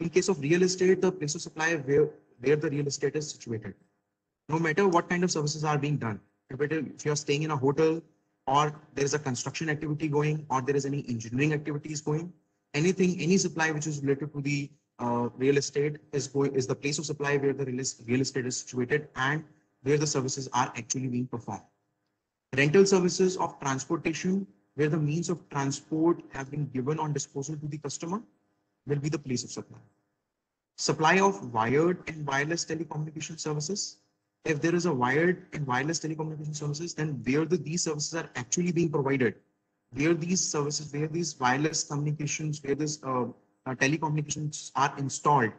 in case of real estate, the place of supply where, where the real estate is situated. No matter what kind of services are being done, if you are staying in a hotel, or there is a construction activity going, or there is any engineering activities going, anything, any supply which is related to the uh, real estate is going, is the place of supply where the real estate is situated and where the services are actually being performed. Rental services of transportation, where the means of transport have been given on disposal to the customer, will be the place of supply. Supply of wired and wireless telecommunication services. If there is a wired and wireless telecommunication services, then where the, these services are actually being provided, where these services, where these wireless communications, where these uh, uh, telecommunications are installed,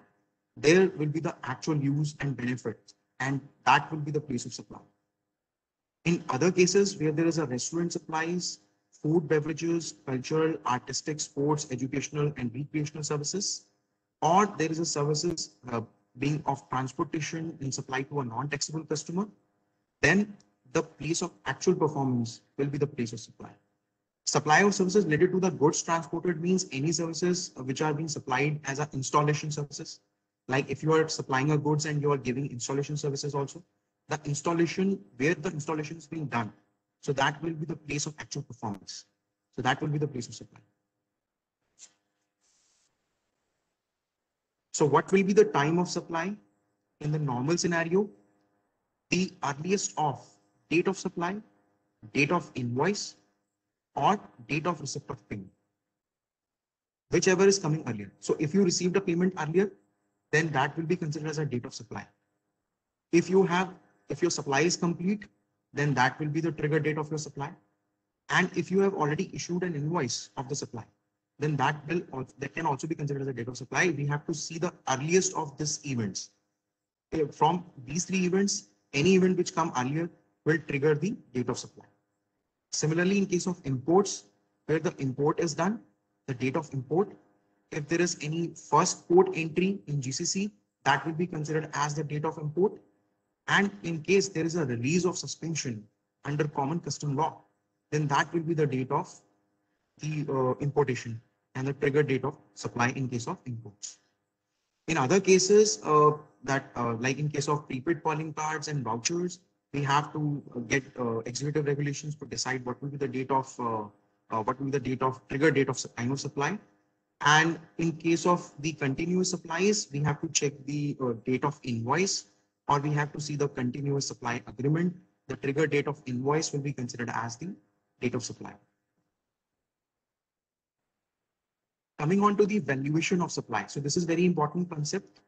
there will be the actual use and benefit, and that will be the place of supply. In other cases, where there is a restaurant supplies, food, beverages, cultural, artistic, sports, educational, and recreational services, or there is a services uh, being of transportation and supply to a non-taxable customer, then the place of actual performance will be the place of supply. Supply of services related to the goods transported means any services which are being supplied as an installation services. Like if you are supplying a goods and you are giving installation services also, the installation, where the installation is being done, so that will be the place of actual performance. So that will be the place of supply. So what will be the time of supply? In the normal scenario, the earliest of date of supply, date of invoice, or date of receipt of payment, whichever is coming earlier. So if you received a payment earlier, then that will be considered as a date of supply. If you have, if your supply is complete, then that will be the trigger date of your supply. And if you have already issued an invoice of the supply, then that will also, that can also be considered as a date of supply. We have to see the earliest of these events. From these three events, any event which come earlier will trigger the date of supply. Similarly, in case of imports, where the import is done, the date of import, if there is any first port entry in G C C, that will be considered as the date of import. And in case there is a release of suspension under common custom law, then that will be the date of the uh, importation and the trigger date of supply in case of imports. In other cases, uh, that uh, like in case of prepaid calling cards and vouchers, we have to get uh, executive regulations to decide what will be the date of uh, uh, what will be the date of trigger date of time of supply. And in case of the continuous supplies, we have to check the uh, date of invoice, or we have to see the continuous supply agreement. The trigger date of invoice will be considered as the date of supply. Coming on to the valuation of supply. So this is very important concept.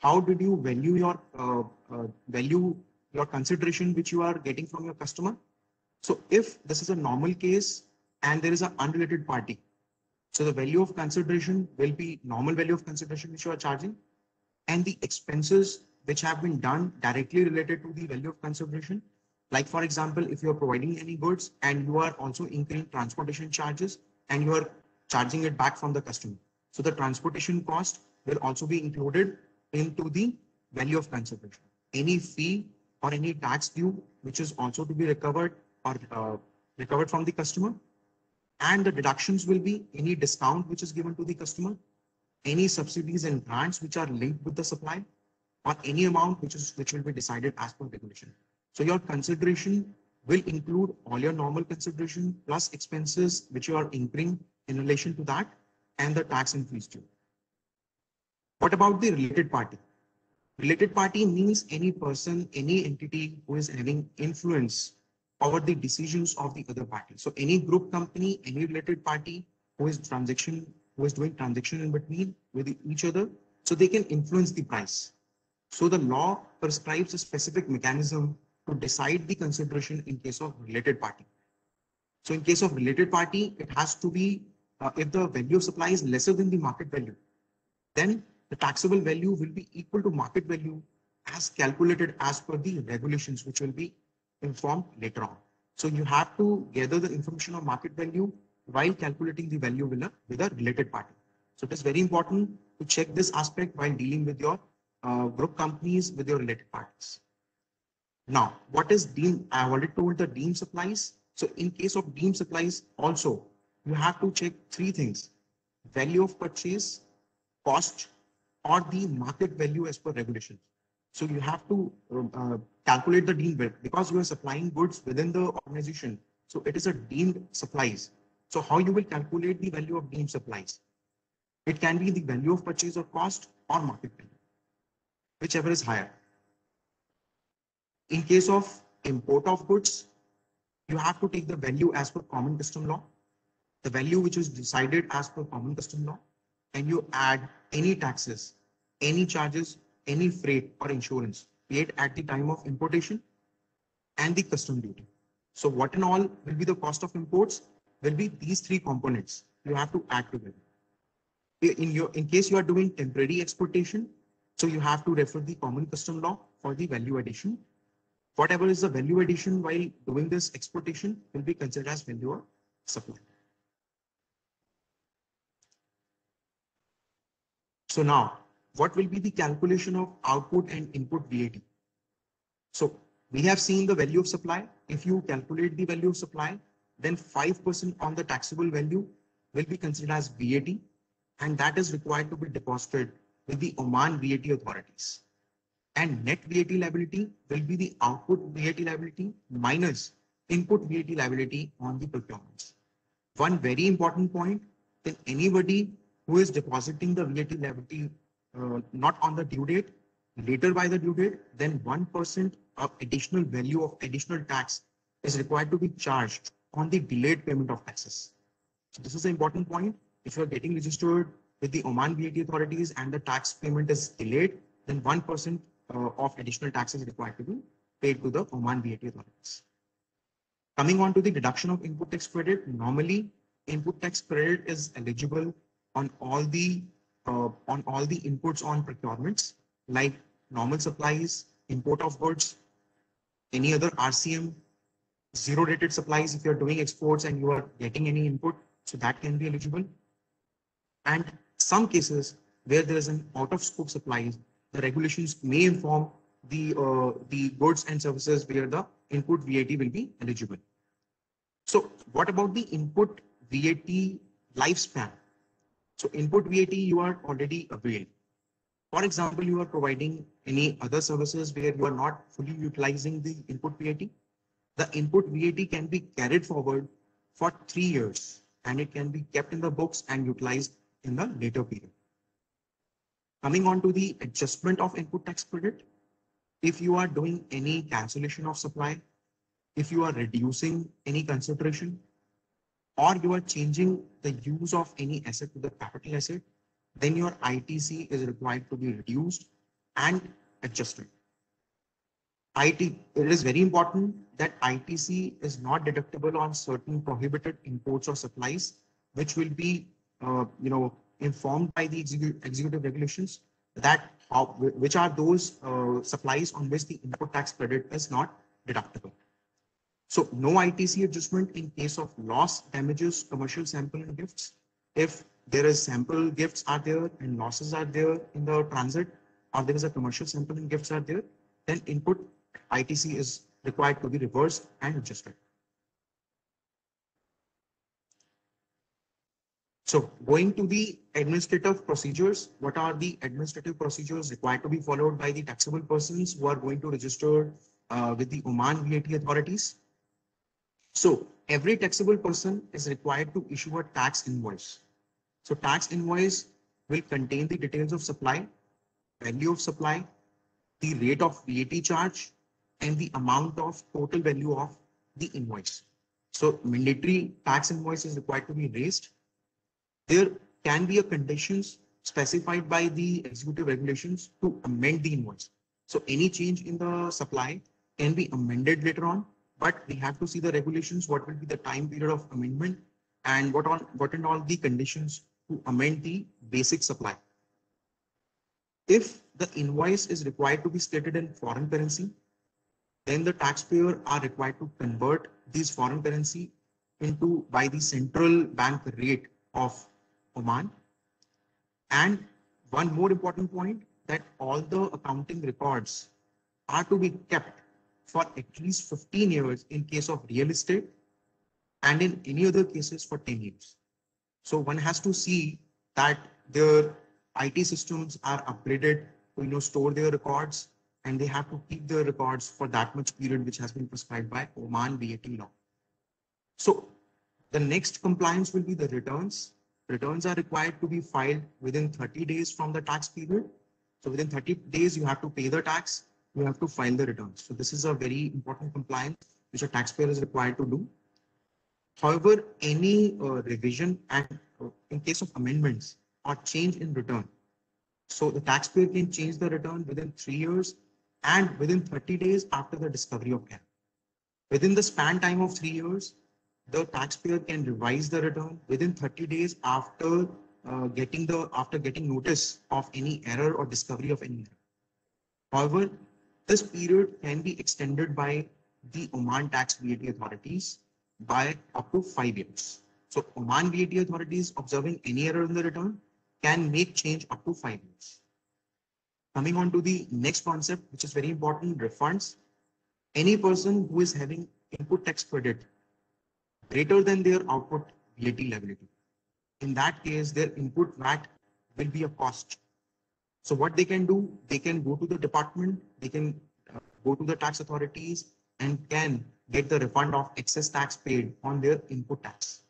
How did you value your uh, uh, value your consideration which you are getting from your customer? So if this is a normal case and there is an unrelated party, so the value of consideration will be normal value of consideration which you are charging, and the expenses which have been done directly related to the value of consideration. Like for example, if you are providing any goods and you are also incurring transportation charges and you are charging it back from the customer, so the transportation cost will also be included into the value of consideration. Any fee or any tax due which is also to be recovered or uh, recovered from the customer, and the deductions will be any discount which is given to the customer, any subsidies and grants which are linked with the supply, or any amount which is which will be decided as per regulation. So your consideration will include all your normal consideration plus expenses which you are incurring in relation to that and the tax and fees due. What about the related party? Related party means any person, any entity who is having influence over the decisions of the other party. So any group company, any related party who is transaction, who is doing transaction in between with each other, so they can influence the price. So the law prescribes a specific mechanism to decide the consideration in case of related party. So in case of related party, it has to be, uh, if the value of supply is lesser than the market value, then the taxable value will be equal to market value as calculated as per the regulations, which will be informed later on. So you have to gather the information of market value while calculating the value with a, with a related party. So it is very important to check this aspect while dealing with your uh, group companies, with your related parties. Now, what is deemed? I have already told the deemed supplies. So in case of deemed supplies also, you have to check three things: value of purchase, cost, or the market value as per regulation. So you have to uh, calculate the deemed value because you are supplying goods within the organization. So it is a deemed supplies. So how you will calculate the value of deemed supplies? It can be the value of purchase or cost or market value, whichever is higher. In case of import of goods, you have to take the value as per common custom law, the value which is decided as per common custom law, and you add any taxes, any charges, any freight or insurance paid at the time of importation, and the custom duty. So what and all will be the cost of imports will be these three components you have to add together. In your, in case you are doing temporary exportation, so you have to refer the common custom law for the value addition. Whatever is the value addition while doing this exportation will be considered as value of supply. So now, what will be the calculation of output and input V A T? So we have seen the value of supply. If you calculate the value of supply, then five percent on the taxable value will be considered as V A T, and that is required to be deposited with the Oman V A T authorities. And net V A T liability will be the output V A T liability minus input V A T liability on the procurements. One very important point: that anybody who is depositing the V A T liability uh, not on the due date, later by the due date, then one percent of additional value of additional tax is required to be charged on the delayed payment of taxes. So this is an important point. If you are getting registered with the Oman V A T authorities and the tax payment is delayed, then one percent uh, of additional taxes required to be paid to the Oman V A T authorities. Coming on to the deduction of input tax credit, normally input tax credit is eligible on all the uh, on all the inputs on procurements like normal supplies, import of goods, any other R C M, zero rated supplies if you're doing exports and you are getting any input, so that can be eligible. And some cases where there is an out of scope supplies, the regulations may inform the uh, the goods and services where the input V A T will be eligible. So what about the input V A T lifespan? So input V A T you are already availed. For example, you are providing any other services where you are not fully utilizing the input V A T. The input V A T can be carried forward for three years and it can be kept in the books and utilized in the later period. Coming on to the adjustment of input tax credit, if you are doing any cancellation of supply, if you are reducing any consideration, or you are changing the use of any asset to the capital asset, then your I T C is required to be reduced and adjusted. It is very important that I T C is not deductible on certain prohibited imports or supplies, which will be uh, you know, informed by the executive regulations, that how, which are those uh, supplies on which the input tax credit is not deductible. So no I T C adjustment in case of loss, damages, commercial sample and gifts. If there is sample gifts are there and losses are there in the transit, or there is a commercial sample and gifts are there, then input I T C is required to be reversed and adjusted. So going to the administrative procedures, what are the administrative procedures required to be followed by the taxable persons who are going to register uh, with the Oman V A T authorities? So every taxable person is required to issue a tax invoice. So tax invoice will contain the details of supply, value of supply, the rate of V A T charge, and the amount of total value of the invoice. So mandatory tax invoice is required to be raised. There can be a conditions specified by the executive regulations to amend the invoice. So any change in the supply can be amended later on, but we have to see the regulations, what will be the time period of amendment and what on what and all the conditions to amend the basic supply. If the invoice is required to be stated in foreign currency, then the taxpayer are required to convert these foreign currency into by the central bank rate of Oman. And one more important point, that all the accounting records are to be kept for at least fifteen years in case of real estate, and in any other cases for ten years. So one has to see that their I T systems are upgraded to you know, store their records, and they have to keep their records for that much period which has been prescribed by Oman V A T law. So the next compliance will be the returns. Returns are required to be filed within thirty days from the tax period. So within thirty days, you have to pay the tax, you have to file the returns. So this is a very important compliance which a taxpayer is required to do. However, any uh, revision and uh, in case of amendments or change in return, so the taxpayer can change the return within three years and within thirty days after the discovery of error. Within the span time of three years, the taxpayer can revise the return within thirty days after uh, getting the after getting notice of any error or discovery of any error. However, this period can be extended by the Oman tax V A T authorities by up to five years. So Oman V A T authorities observing any error in the return can make change up to five years. Coming on to the next concept, which is very important, refunds. Any person who is having input tax credit greater than their output V A T liability, in that case, their input V A T will be a cost. So what they can do, they can go to the department, they can uh, go to the tax authorities and can get the refund of excess tax paid on their input tax.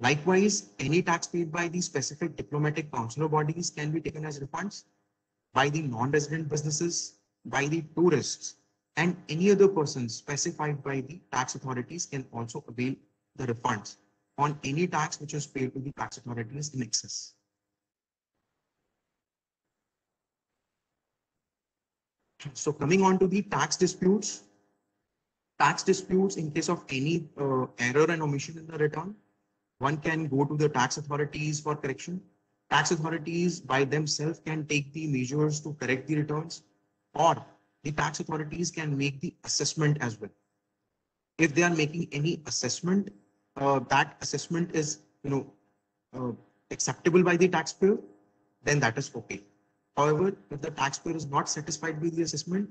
Likewise, any tax paid by the specific diplomatic consular bodies can be taken as refunds by the non-resident businesses, by the tourists, and any other person specified by the tax authorities can also avail the refunds on any tax which is paid to the tax authorities in excess. So coming on to the tax disputes, tax disputes in case of any uh, error and omission in the return, one can go to the tax authorities for correction. Tax authorities by themselves can take the measures to correct the returns, or the tax authorities can make the assessment as well. If they are making any assessment, uh, that assessment is, you know, uh, acceptable by the taxpayer, then that is okay. However, if the taxpayer is not satisfied with the assessment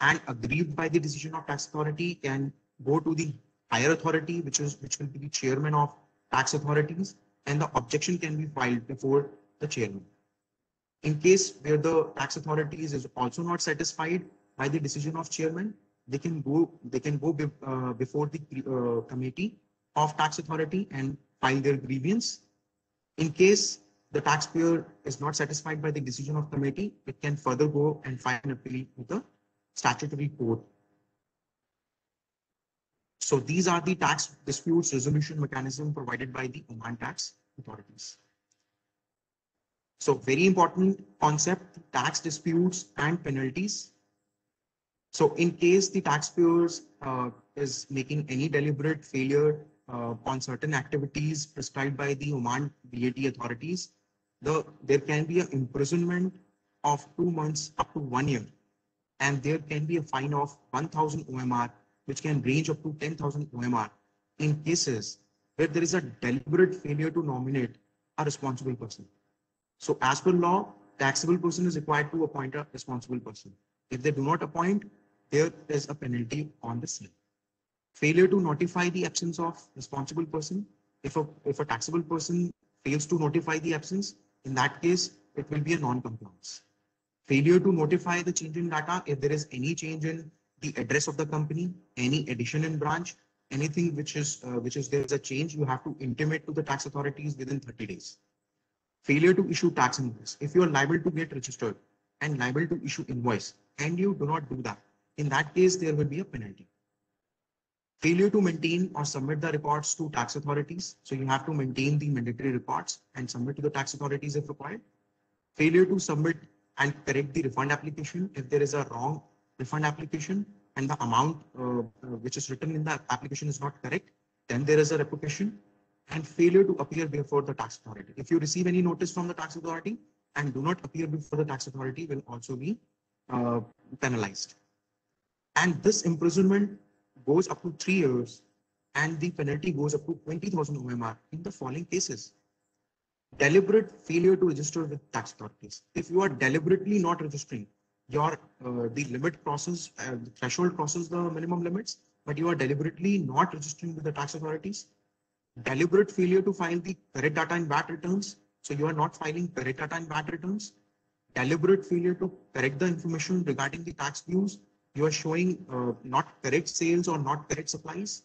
and aggrieved by the decision of tax authority, can go to the higher authority, which is which will be the chairman of tax authorities, and the objection can be filed before the chairman. In case where the tax authorities is also not satisfied by the decision of chairman, they can go they can go be, uh, before the uh, committee of tax authority and file their grievance. In case the taxpayer is not satisfied by the decision of committee, it can further go and file an appeal with the statutory court. So these are the tax disputes resolution mechanism provided by the Oman tax authorities. So very important concept, tax disputes and penalties. So in case the taxpayers uh, is making any deliberate failure uh, on certain activities prescribed by the Oman V A T authorities, the there can be an imprisonment of two months up to one year, and there can be a fine of one thousand O M R, which can range up to ten thousand O M R in cases where there is a deliberate failure to nominate a responsible person. So as per law, taxable person is required to appoint a responsible person. If they do not appoint, there is a penalty on the same. Failure to notify the absence of responsible person. If a, if a taxable person fails to notify the absence, in that case, it will be a non-compliance. Failure to notify the change in data. If there is any change in the address of the company, any addition in branch, anything which is uh, which is there is a change, you have to intimate to the tax authorities within thirty days. Failure to issue tax invoice. If you are liable to get registered and liable to issue invoice and you do not do that, in that case there will be a penalty. Failure to maintain or submit the reports to tax authorities. So you have to maintain the mandatory reports and submit to the tax authorities if required. Failure to submit and correct the refund application. If there is a wrong refund application and the amount uh, which is written in the application is not correct, then there is a revocation. And failure to appear before the tax authority. If you receive any notice from the tax authority and do not appear before the tax authority, will also be uh, penalized. And this imprisonment goes up to three years and the penalty goes up to twenty thousand O M R in the following cases. Deliberate failure to register with tax authorities. If you are deliberately not registering, your uh, the limit crosses, uh, the threshold crosses the minimum limits, but you are deliberately not registering with the tax authorities. Deliberate failure to file the correct data and V A T returns. So you are not filing correct data and V A T returns. Deliberate failure to correct the information regarding the tax dues. You are showing uh, not correct sales or not correct supplies.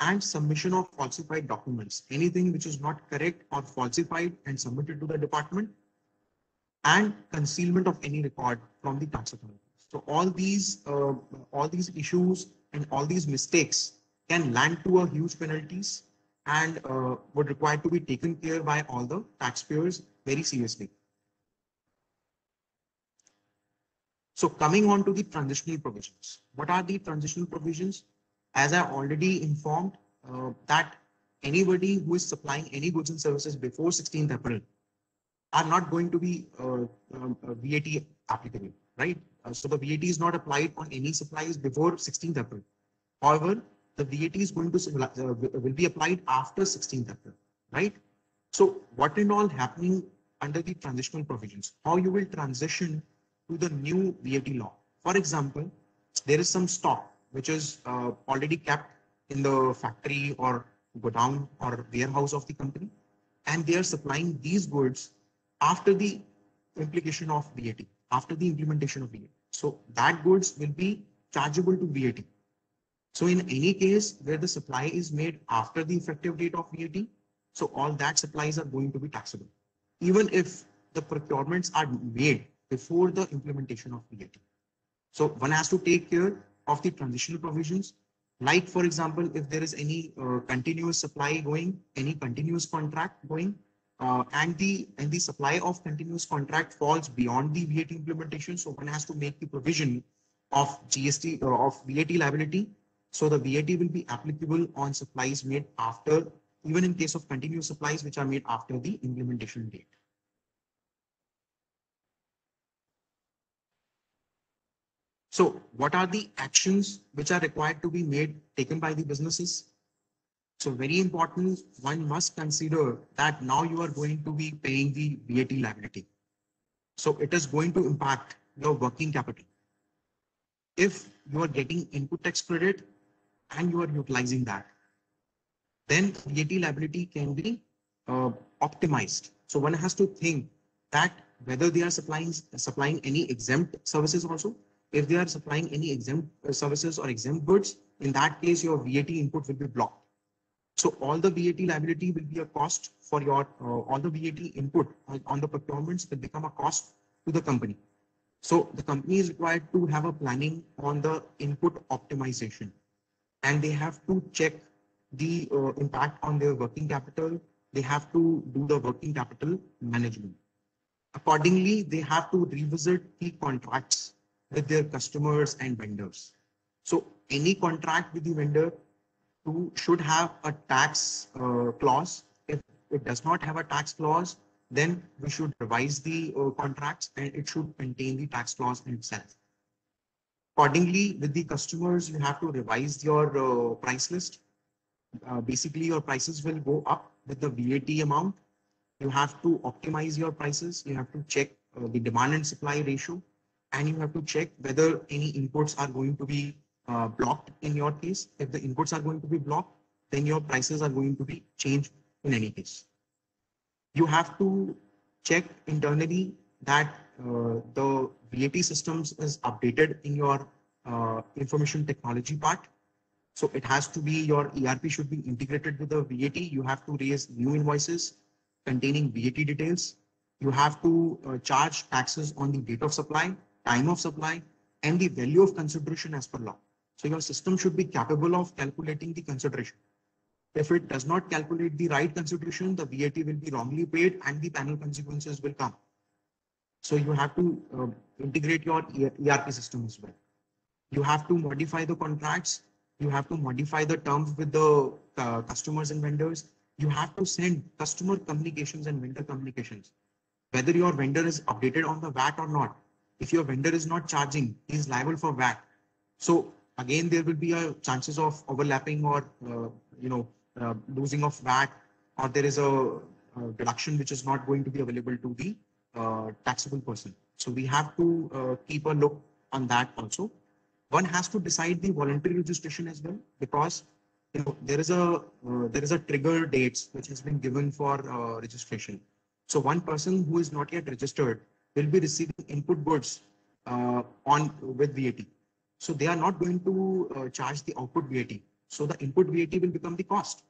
And submission of falsified documents. Anything which is not correct or falsified and submitted to the department. And concealment of any record from the tax authority. So all these, uh, all these issues and all these mistakes can land to a huge penalties, and uh, would require to be taken care by all the taxpayers very seriously. So coming on to the transitional provisions. What are the transitional provisions? As I already informed uh, that anybody who is supplying any goods and services before sixteenth April are not going to be uh, um, V A T applicable, right? Uh, so the V A T is not applied on any supplies before sixteenth April. However, the V A T is going to uh, will be applied after sixteenth April, right? So what and all happening under the transitional provisions, how you will transition to the new V A T law. For example, there is some stock which is uh, already kept in the factory or godown or warehouse of the company, and they are supplying these goods after the implication of V A T, after the implementation of V A T. So that goods will be chargeable to V A T. So in any case where the supply is made after the effective date of V A T, so all that supplies are going to be taxable, even if the procurements are made before the implementation of V A T. So one has to take care of the transitional provisions. Like for example, if there is any uh, continuous supply going, any continuous contract going, uh, and the and the supply of continuous contract falls beyond the V A T implementation. So one has to make the provision of G S T or of V A T liability. So the V A T will be applicable on supplies made after, even in case of continuous supplies which are made after the implementation date. So what are the actions which are required to be made, taken by the businesses? So very important, one must consider that now you are going to be paying the V A T liability. So it is going to impact your working capital. If you are getting input tax credit and you are utilizing that, then V A T liability can be uh, optimized. So one has to think that whether they are supplying, supplying any exempt services also. If they are supplying any exempt services or exempt goods, in that case, your V A T input will be blocked. So all the V A T liability will be a cost for your, uh, all the V A T input on the procurements will become a cost to the company. So the company is required to have a planning on the input optimization, and they have to check the uh, impact on their working capital. They have to do the working capital management. Accordingly, they have to revisit the contracts with their customers and vendors. So any contract with the vendor who should have a tax uh, clause. If it does not have a tax clause, then we should revise the uh, contracts and it should contain the tax clause in itself. Accordingly, with the customers, you have to revise your uh, price list. Uh, basically, your prices will go up with the V A T amount. You have to optimize your prices. You have to check uh, the demand and supply ratio. And you have to check whether any inputs are going to be uh, blocked in your case. If the inputs are going to be blocked, then your prices are going to be changed in any case. You have to check internally that uh, the V A T systems is updated in your uh, information technology part. So it has to be, your E R P should be integrated with the V A T. You have to raise new invoices containing V A T details. You have to uh, charge taxes on the date of supply, time of supply, and the value of consideration as per law. So your system should be capable of calculating the consideration. If it does not calculate the right consideration, the V A T will be wrongly paid and the penal consequences will come. So you have to uh, integrate your E R P system as well. You have to modify the contracts. You have to modify the terms with the uh, customers and vendors. You have to send customer communications and vendor communications. Whether your vendor is updated on the V A T or not. If your vendor is not charging, he is liable for V A T. So again, there will be a chances of overlapping or uh, you know uh, losing of V A T, or there is a, a deduction which is not going to be available to the uh, taxable person. So we have to uh, keep a look on that also. One has to decide the voluntary registration as well, because you know there is a uh, there is a trigger dates which has been given for uh, registration. So one person who is not yet registered will be receiving input goods uh, on with V A T. So they are not going to uh, charge the output V A T. So the input V A T will become the cost.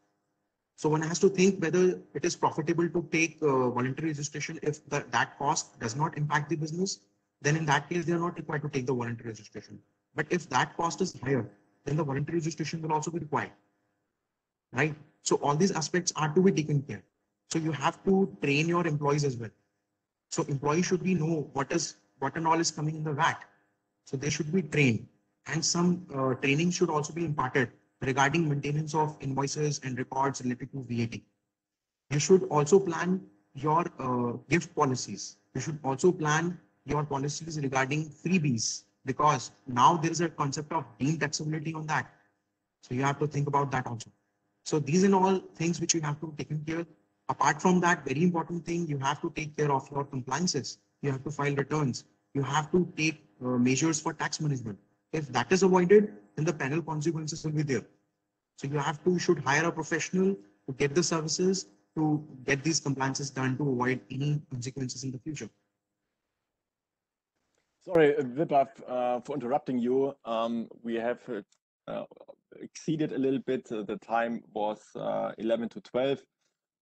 So one has to think whether it is profitable to take uh, voluntary registration. If the, that cost does not impact the business, then in that case, they are not required to take the voluntary registration. But if that cost is higher, then the voluntary registration will also be required, right? So all these aspects are to be taken care of. So you have to train your employees as well. So employees should be know what is what and all is coming in the V A T. So they should be trained, and some uh, training should also be imparted regarding maintenance of invoices and records related to V A T. You should also plan your uh, gift policies. You should also plan your policies regarding freebies, because now there is a concept of deemed taxability on that. So you have to think about that also. So these are all things which you have to take into care. Apart from that, very important thing, you have to take care of your compliances. You have to file returns. You have to take uh, measures for tax management. If that is avoided, then the penal consequences will be there. So you have to should hire a professional to get the services, to get these compliances done, to avoid any consequences in the future. Sorry, Vipin, uh, for interrupting you. Um, we have uh, exceeded a little bit. The time was uh, eleven to twelve.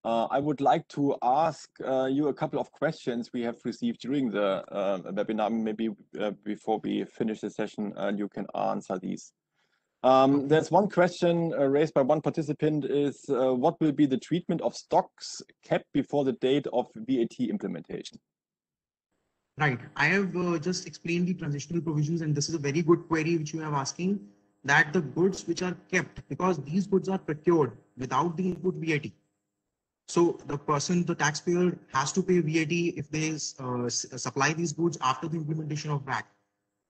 Uh, I would like to ask uh, you a couple of questions we have received during the uh, webinar. Maybe uh, before we finish the session, uh, you can answer these. Um, there's one question uh, raised by one participant is, uh, what will be the treatment of stocks kept before the date of V A T implementation? Right. I have uh, just explained the transitional provisions, and this is a very good query which you have asking, that the goods which are kept, because these goods are procured without the input V A T. So the person, the taxpayer has to pay V A T if they uh, supply these goods after the implementation of V A T.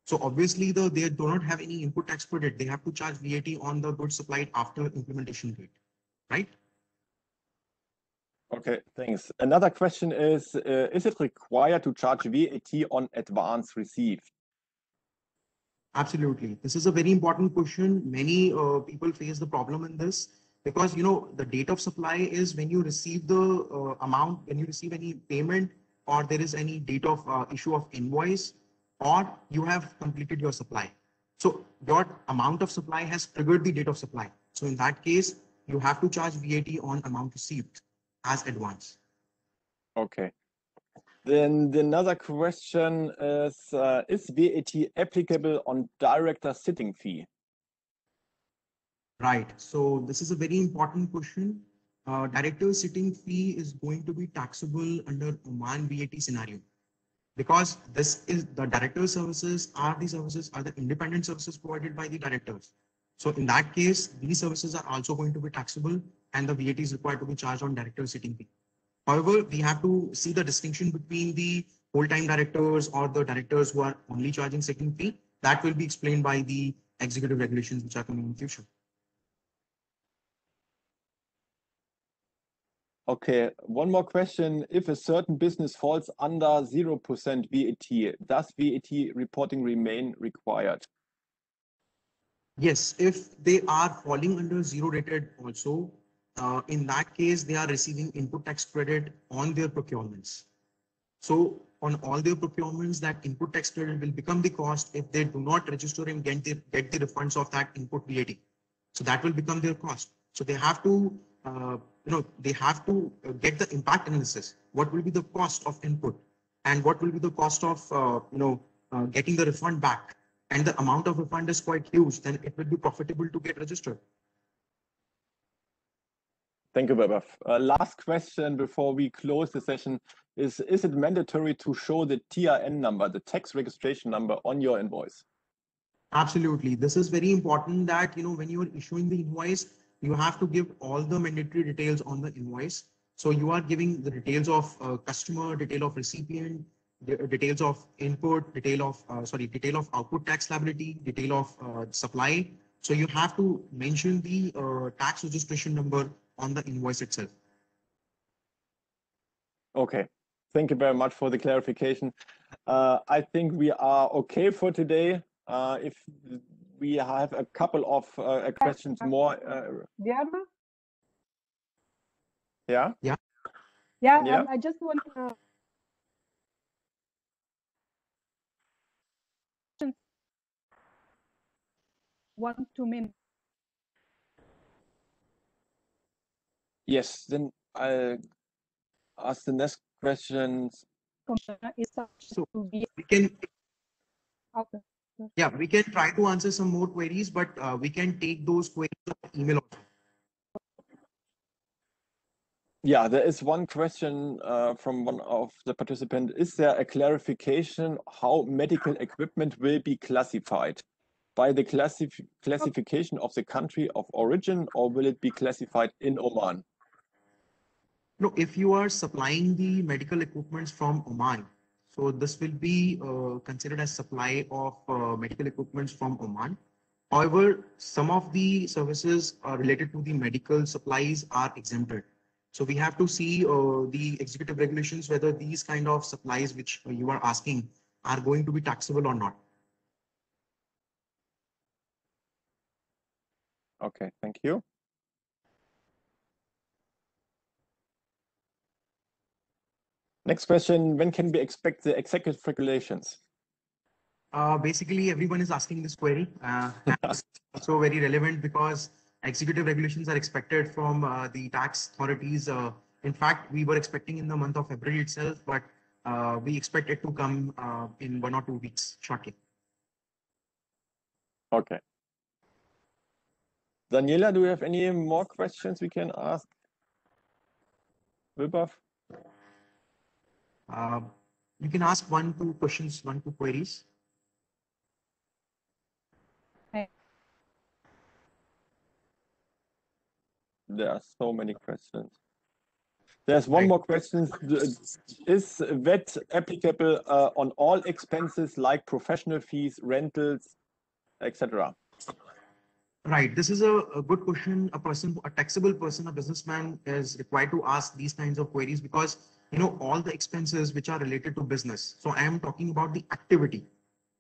So obviously the, they do not have any input tax credit. They have to charge V A T on the goods supplied after implementation date, right? Okay, thanks. Another question is, uh, is it required to charge V A T on advance received? Absolutely. This is a very important question. Many uh, people face the problem in this, because, you know, the date of supply is when you receive the uh, amount, when you receive any payment, or there is any date of uh, issue of invoice, or you have completed your supply. So your amount of supply has triggered the date of supply. So in that case, you have to charge V A T on amount received as advance. Okay. Then the another question is, uh, is V A T applicable on director sitting fee? Right. So this is a very important question. Uh, director sitting fee is going to be taxable under Oman V A T scenario, because this is the director services are the services are the independent services provided by the directors. So in that case, these services are also going to be taxable, and the V A T is required to be charged on director sitting fee. However, we have to see the distinction between the full-time directors or the directors who are only charging sitting fee. That will be explained by the executive regulations which are coming in future. Okay, one more question. If a certain business falls under zero percent V A T, does V A T reporting remain required? Yes, if they are falling under zero rated also, uh, in that case, they are receiving input tax credit on their procurements. So on all their procurements, that input tax credit will become the cost if they do not register and get the, get the refunds of that input V A T. So that will become their cost. So they have to, uh, you know, they have to get the impact analysis. What will be the cost of input, and what will be the cost of, uh, you know, uh, getting the refund back? And the amount of refund is quite huge, then it will be profitable to get registered. Thank you, Weber. Uh, last question before we close the session is, is it mandatory to show the T R N number, the tax registration number, on your invoice? Absolutely. This is very important that, you know, when you are issuing the invoice, you have to give all the mandatory details on the invoice. So you are giving the details of uh, customer, detail of recipient, details of input, detail of uh, sorry, detail of output tax liability, detail of uh, supply. So you have to mention the uh, tax registration number on the invoice itself. Okay, thank you very much for the clarification. Uh, I think we are okay for today. Uh, if we have a couple of uh, questions more. Uh, yeah. Yeah. Yeah. Yeah. Um, I just want to. One, two minutes. Yes, then I'll ask the next question. So we can, okay. Yeah, we can try to answer some more queries, but uh, we can take those queries on email. Yeah, there is one question uh, from one of the participants. Is there a clarification how medical equipment will be classified? By the classif classification of the country of origin, or will it be classified in Oman? No, if you are supplying the medical equipments from Oman, so this will be uh, considered as supply of uh, medical equipments from Oman. However, some of the services uh, related to the medical supplies are exempted. So we have to see uh, the executive regulations, whether these kind of supplies which you are asking are going to be taxable or not. Okay, thank you. Next question, when can we expect the executive regulations? Uh, basically, everyone is asking this query. Uh, it's also very relevant because executive regulations are expected from uh, the tax authorities. Uh, in fact, we were expecting in the month of February itself, but uh, we expect it to come uh, in one or two weeks shortly. Okay. Daniela, do we have any more questions we can ask? Wilbaf? Uh, you can ask one, two questions, one, two queries. Hey. There are so many questions. There's one more question. Is V A T applicable uh, on all expenses like professional fees, rentals, et cetera? Right. This is a, a good question. A person, a taxable person, a businessman is required to ask these kinds of queries because, you know, all the expenses which are related to business. So I am talking about the activity.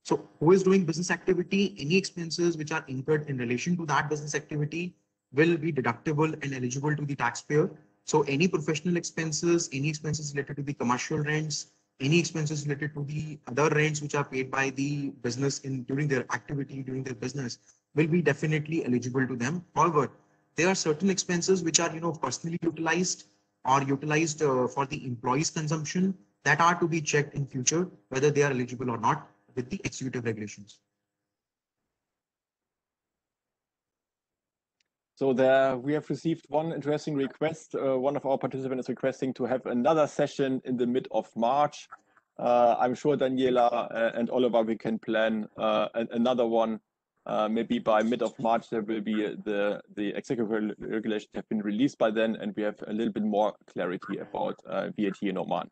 So who is doing business activity, any expenses which are incurred in relation to that business activity will be deductible and eligible to the taxpayer. So any professional expenses, any expenses related to the commercial rents, any expenses related to the other rents which are paid by the business in during their activity, during their business, will be definitely eligible to them. However, there are certain expenses which are, you know, personally utilized or utilized uh, for the employees' consumption that are to be checked in future, whether they are eligible or not with the executive regulations. So there we have received one interesting request. Uh, one of our participants is requesting to have another session in the mid of March. Uh, I'm sure Daniela and Oliver, we can plan uh, another one. Uh, maybe by mid of March, there will be the, the executive regulations have been released by then, and we have a little bit more clarity about uh, V A T in Oman.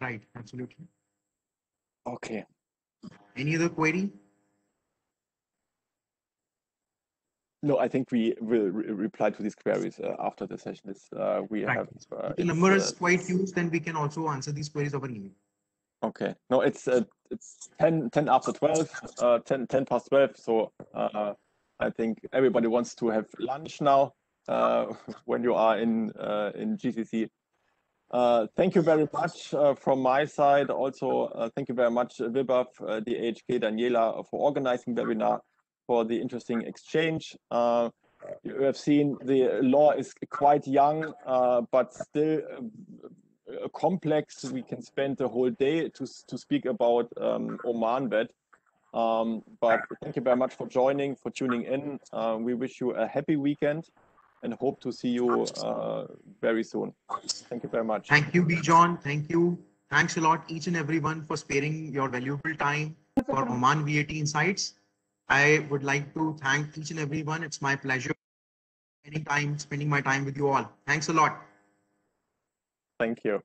Right, absolutely. Okay. Any other query? No, I think we will re reply to these queries uh, after the session. This, uh, we right. have uh, if the number is uh, quite huge, then we can also answer these queries over email. Okay. No, it's uh, it's ten after twelve, uh, ten past twelve. So uh, I think everybody wants to have lunch now uh, when you are in uh, in G C C. Uh, thank you very much uh, from my side. Also, uh, thank you very much, Vibhav, uh, the A H K, Daniela, for organizing the webinar. For the interesting exchange. Uh, you have seen the law is quite young, uh, but still uh, complex. We can spend the whole day to, to speak about um, Oman V A T. Um, but thank you very much for joining, for tuning in. Uh, we wish you a happy weekend and hope to see you uh, very soon. Thank you very much. Thank you, Björn. Thank you. Thanks a lot, each and everyone, for sparing your valuable time for Oman V A T Insights. I would like to thank each and everyone. It's my pleasure anytime spending my time with you all. Thanks a lot. Thank you.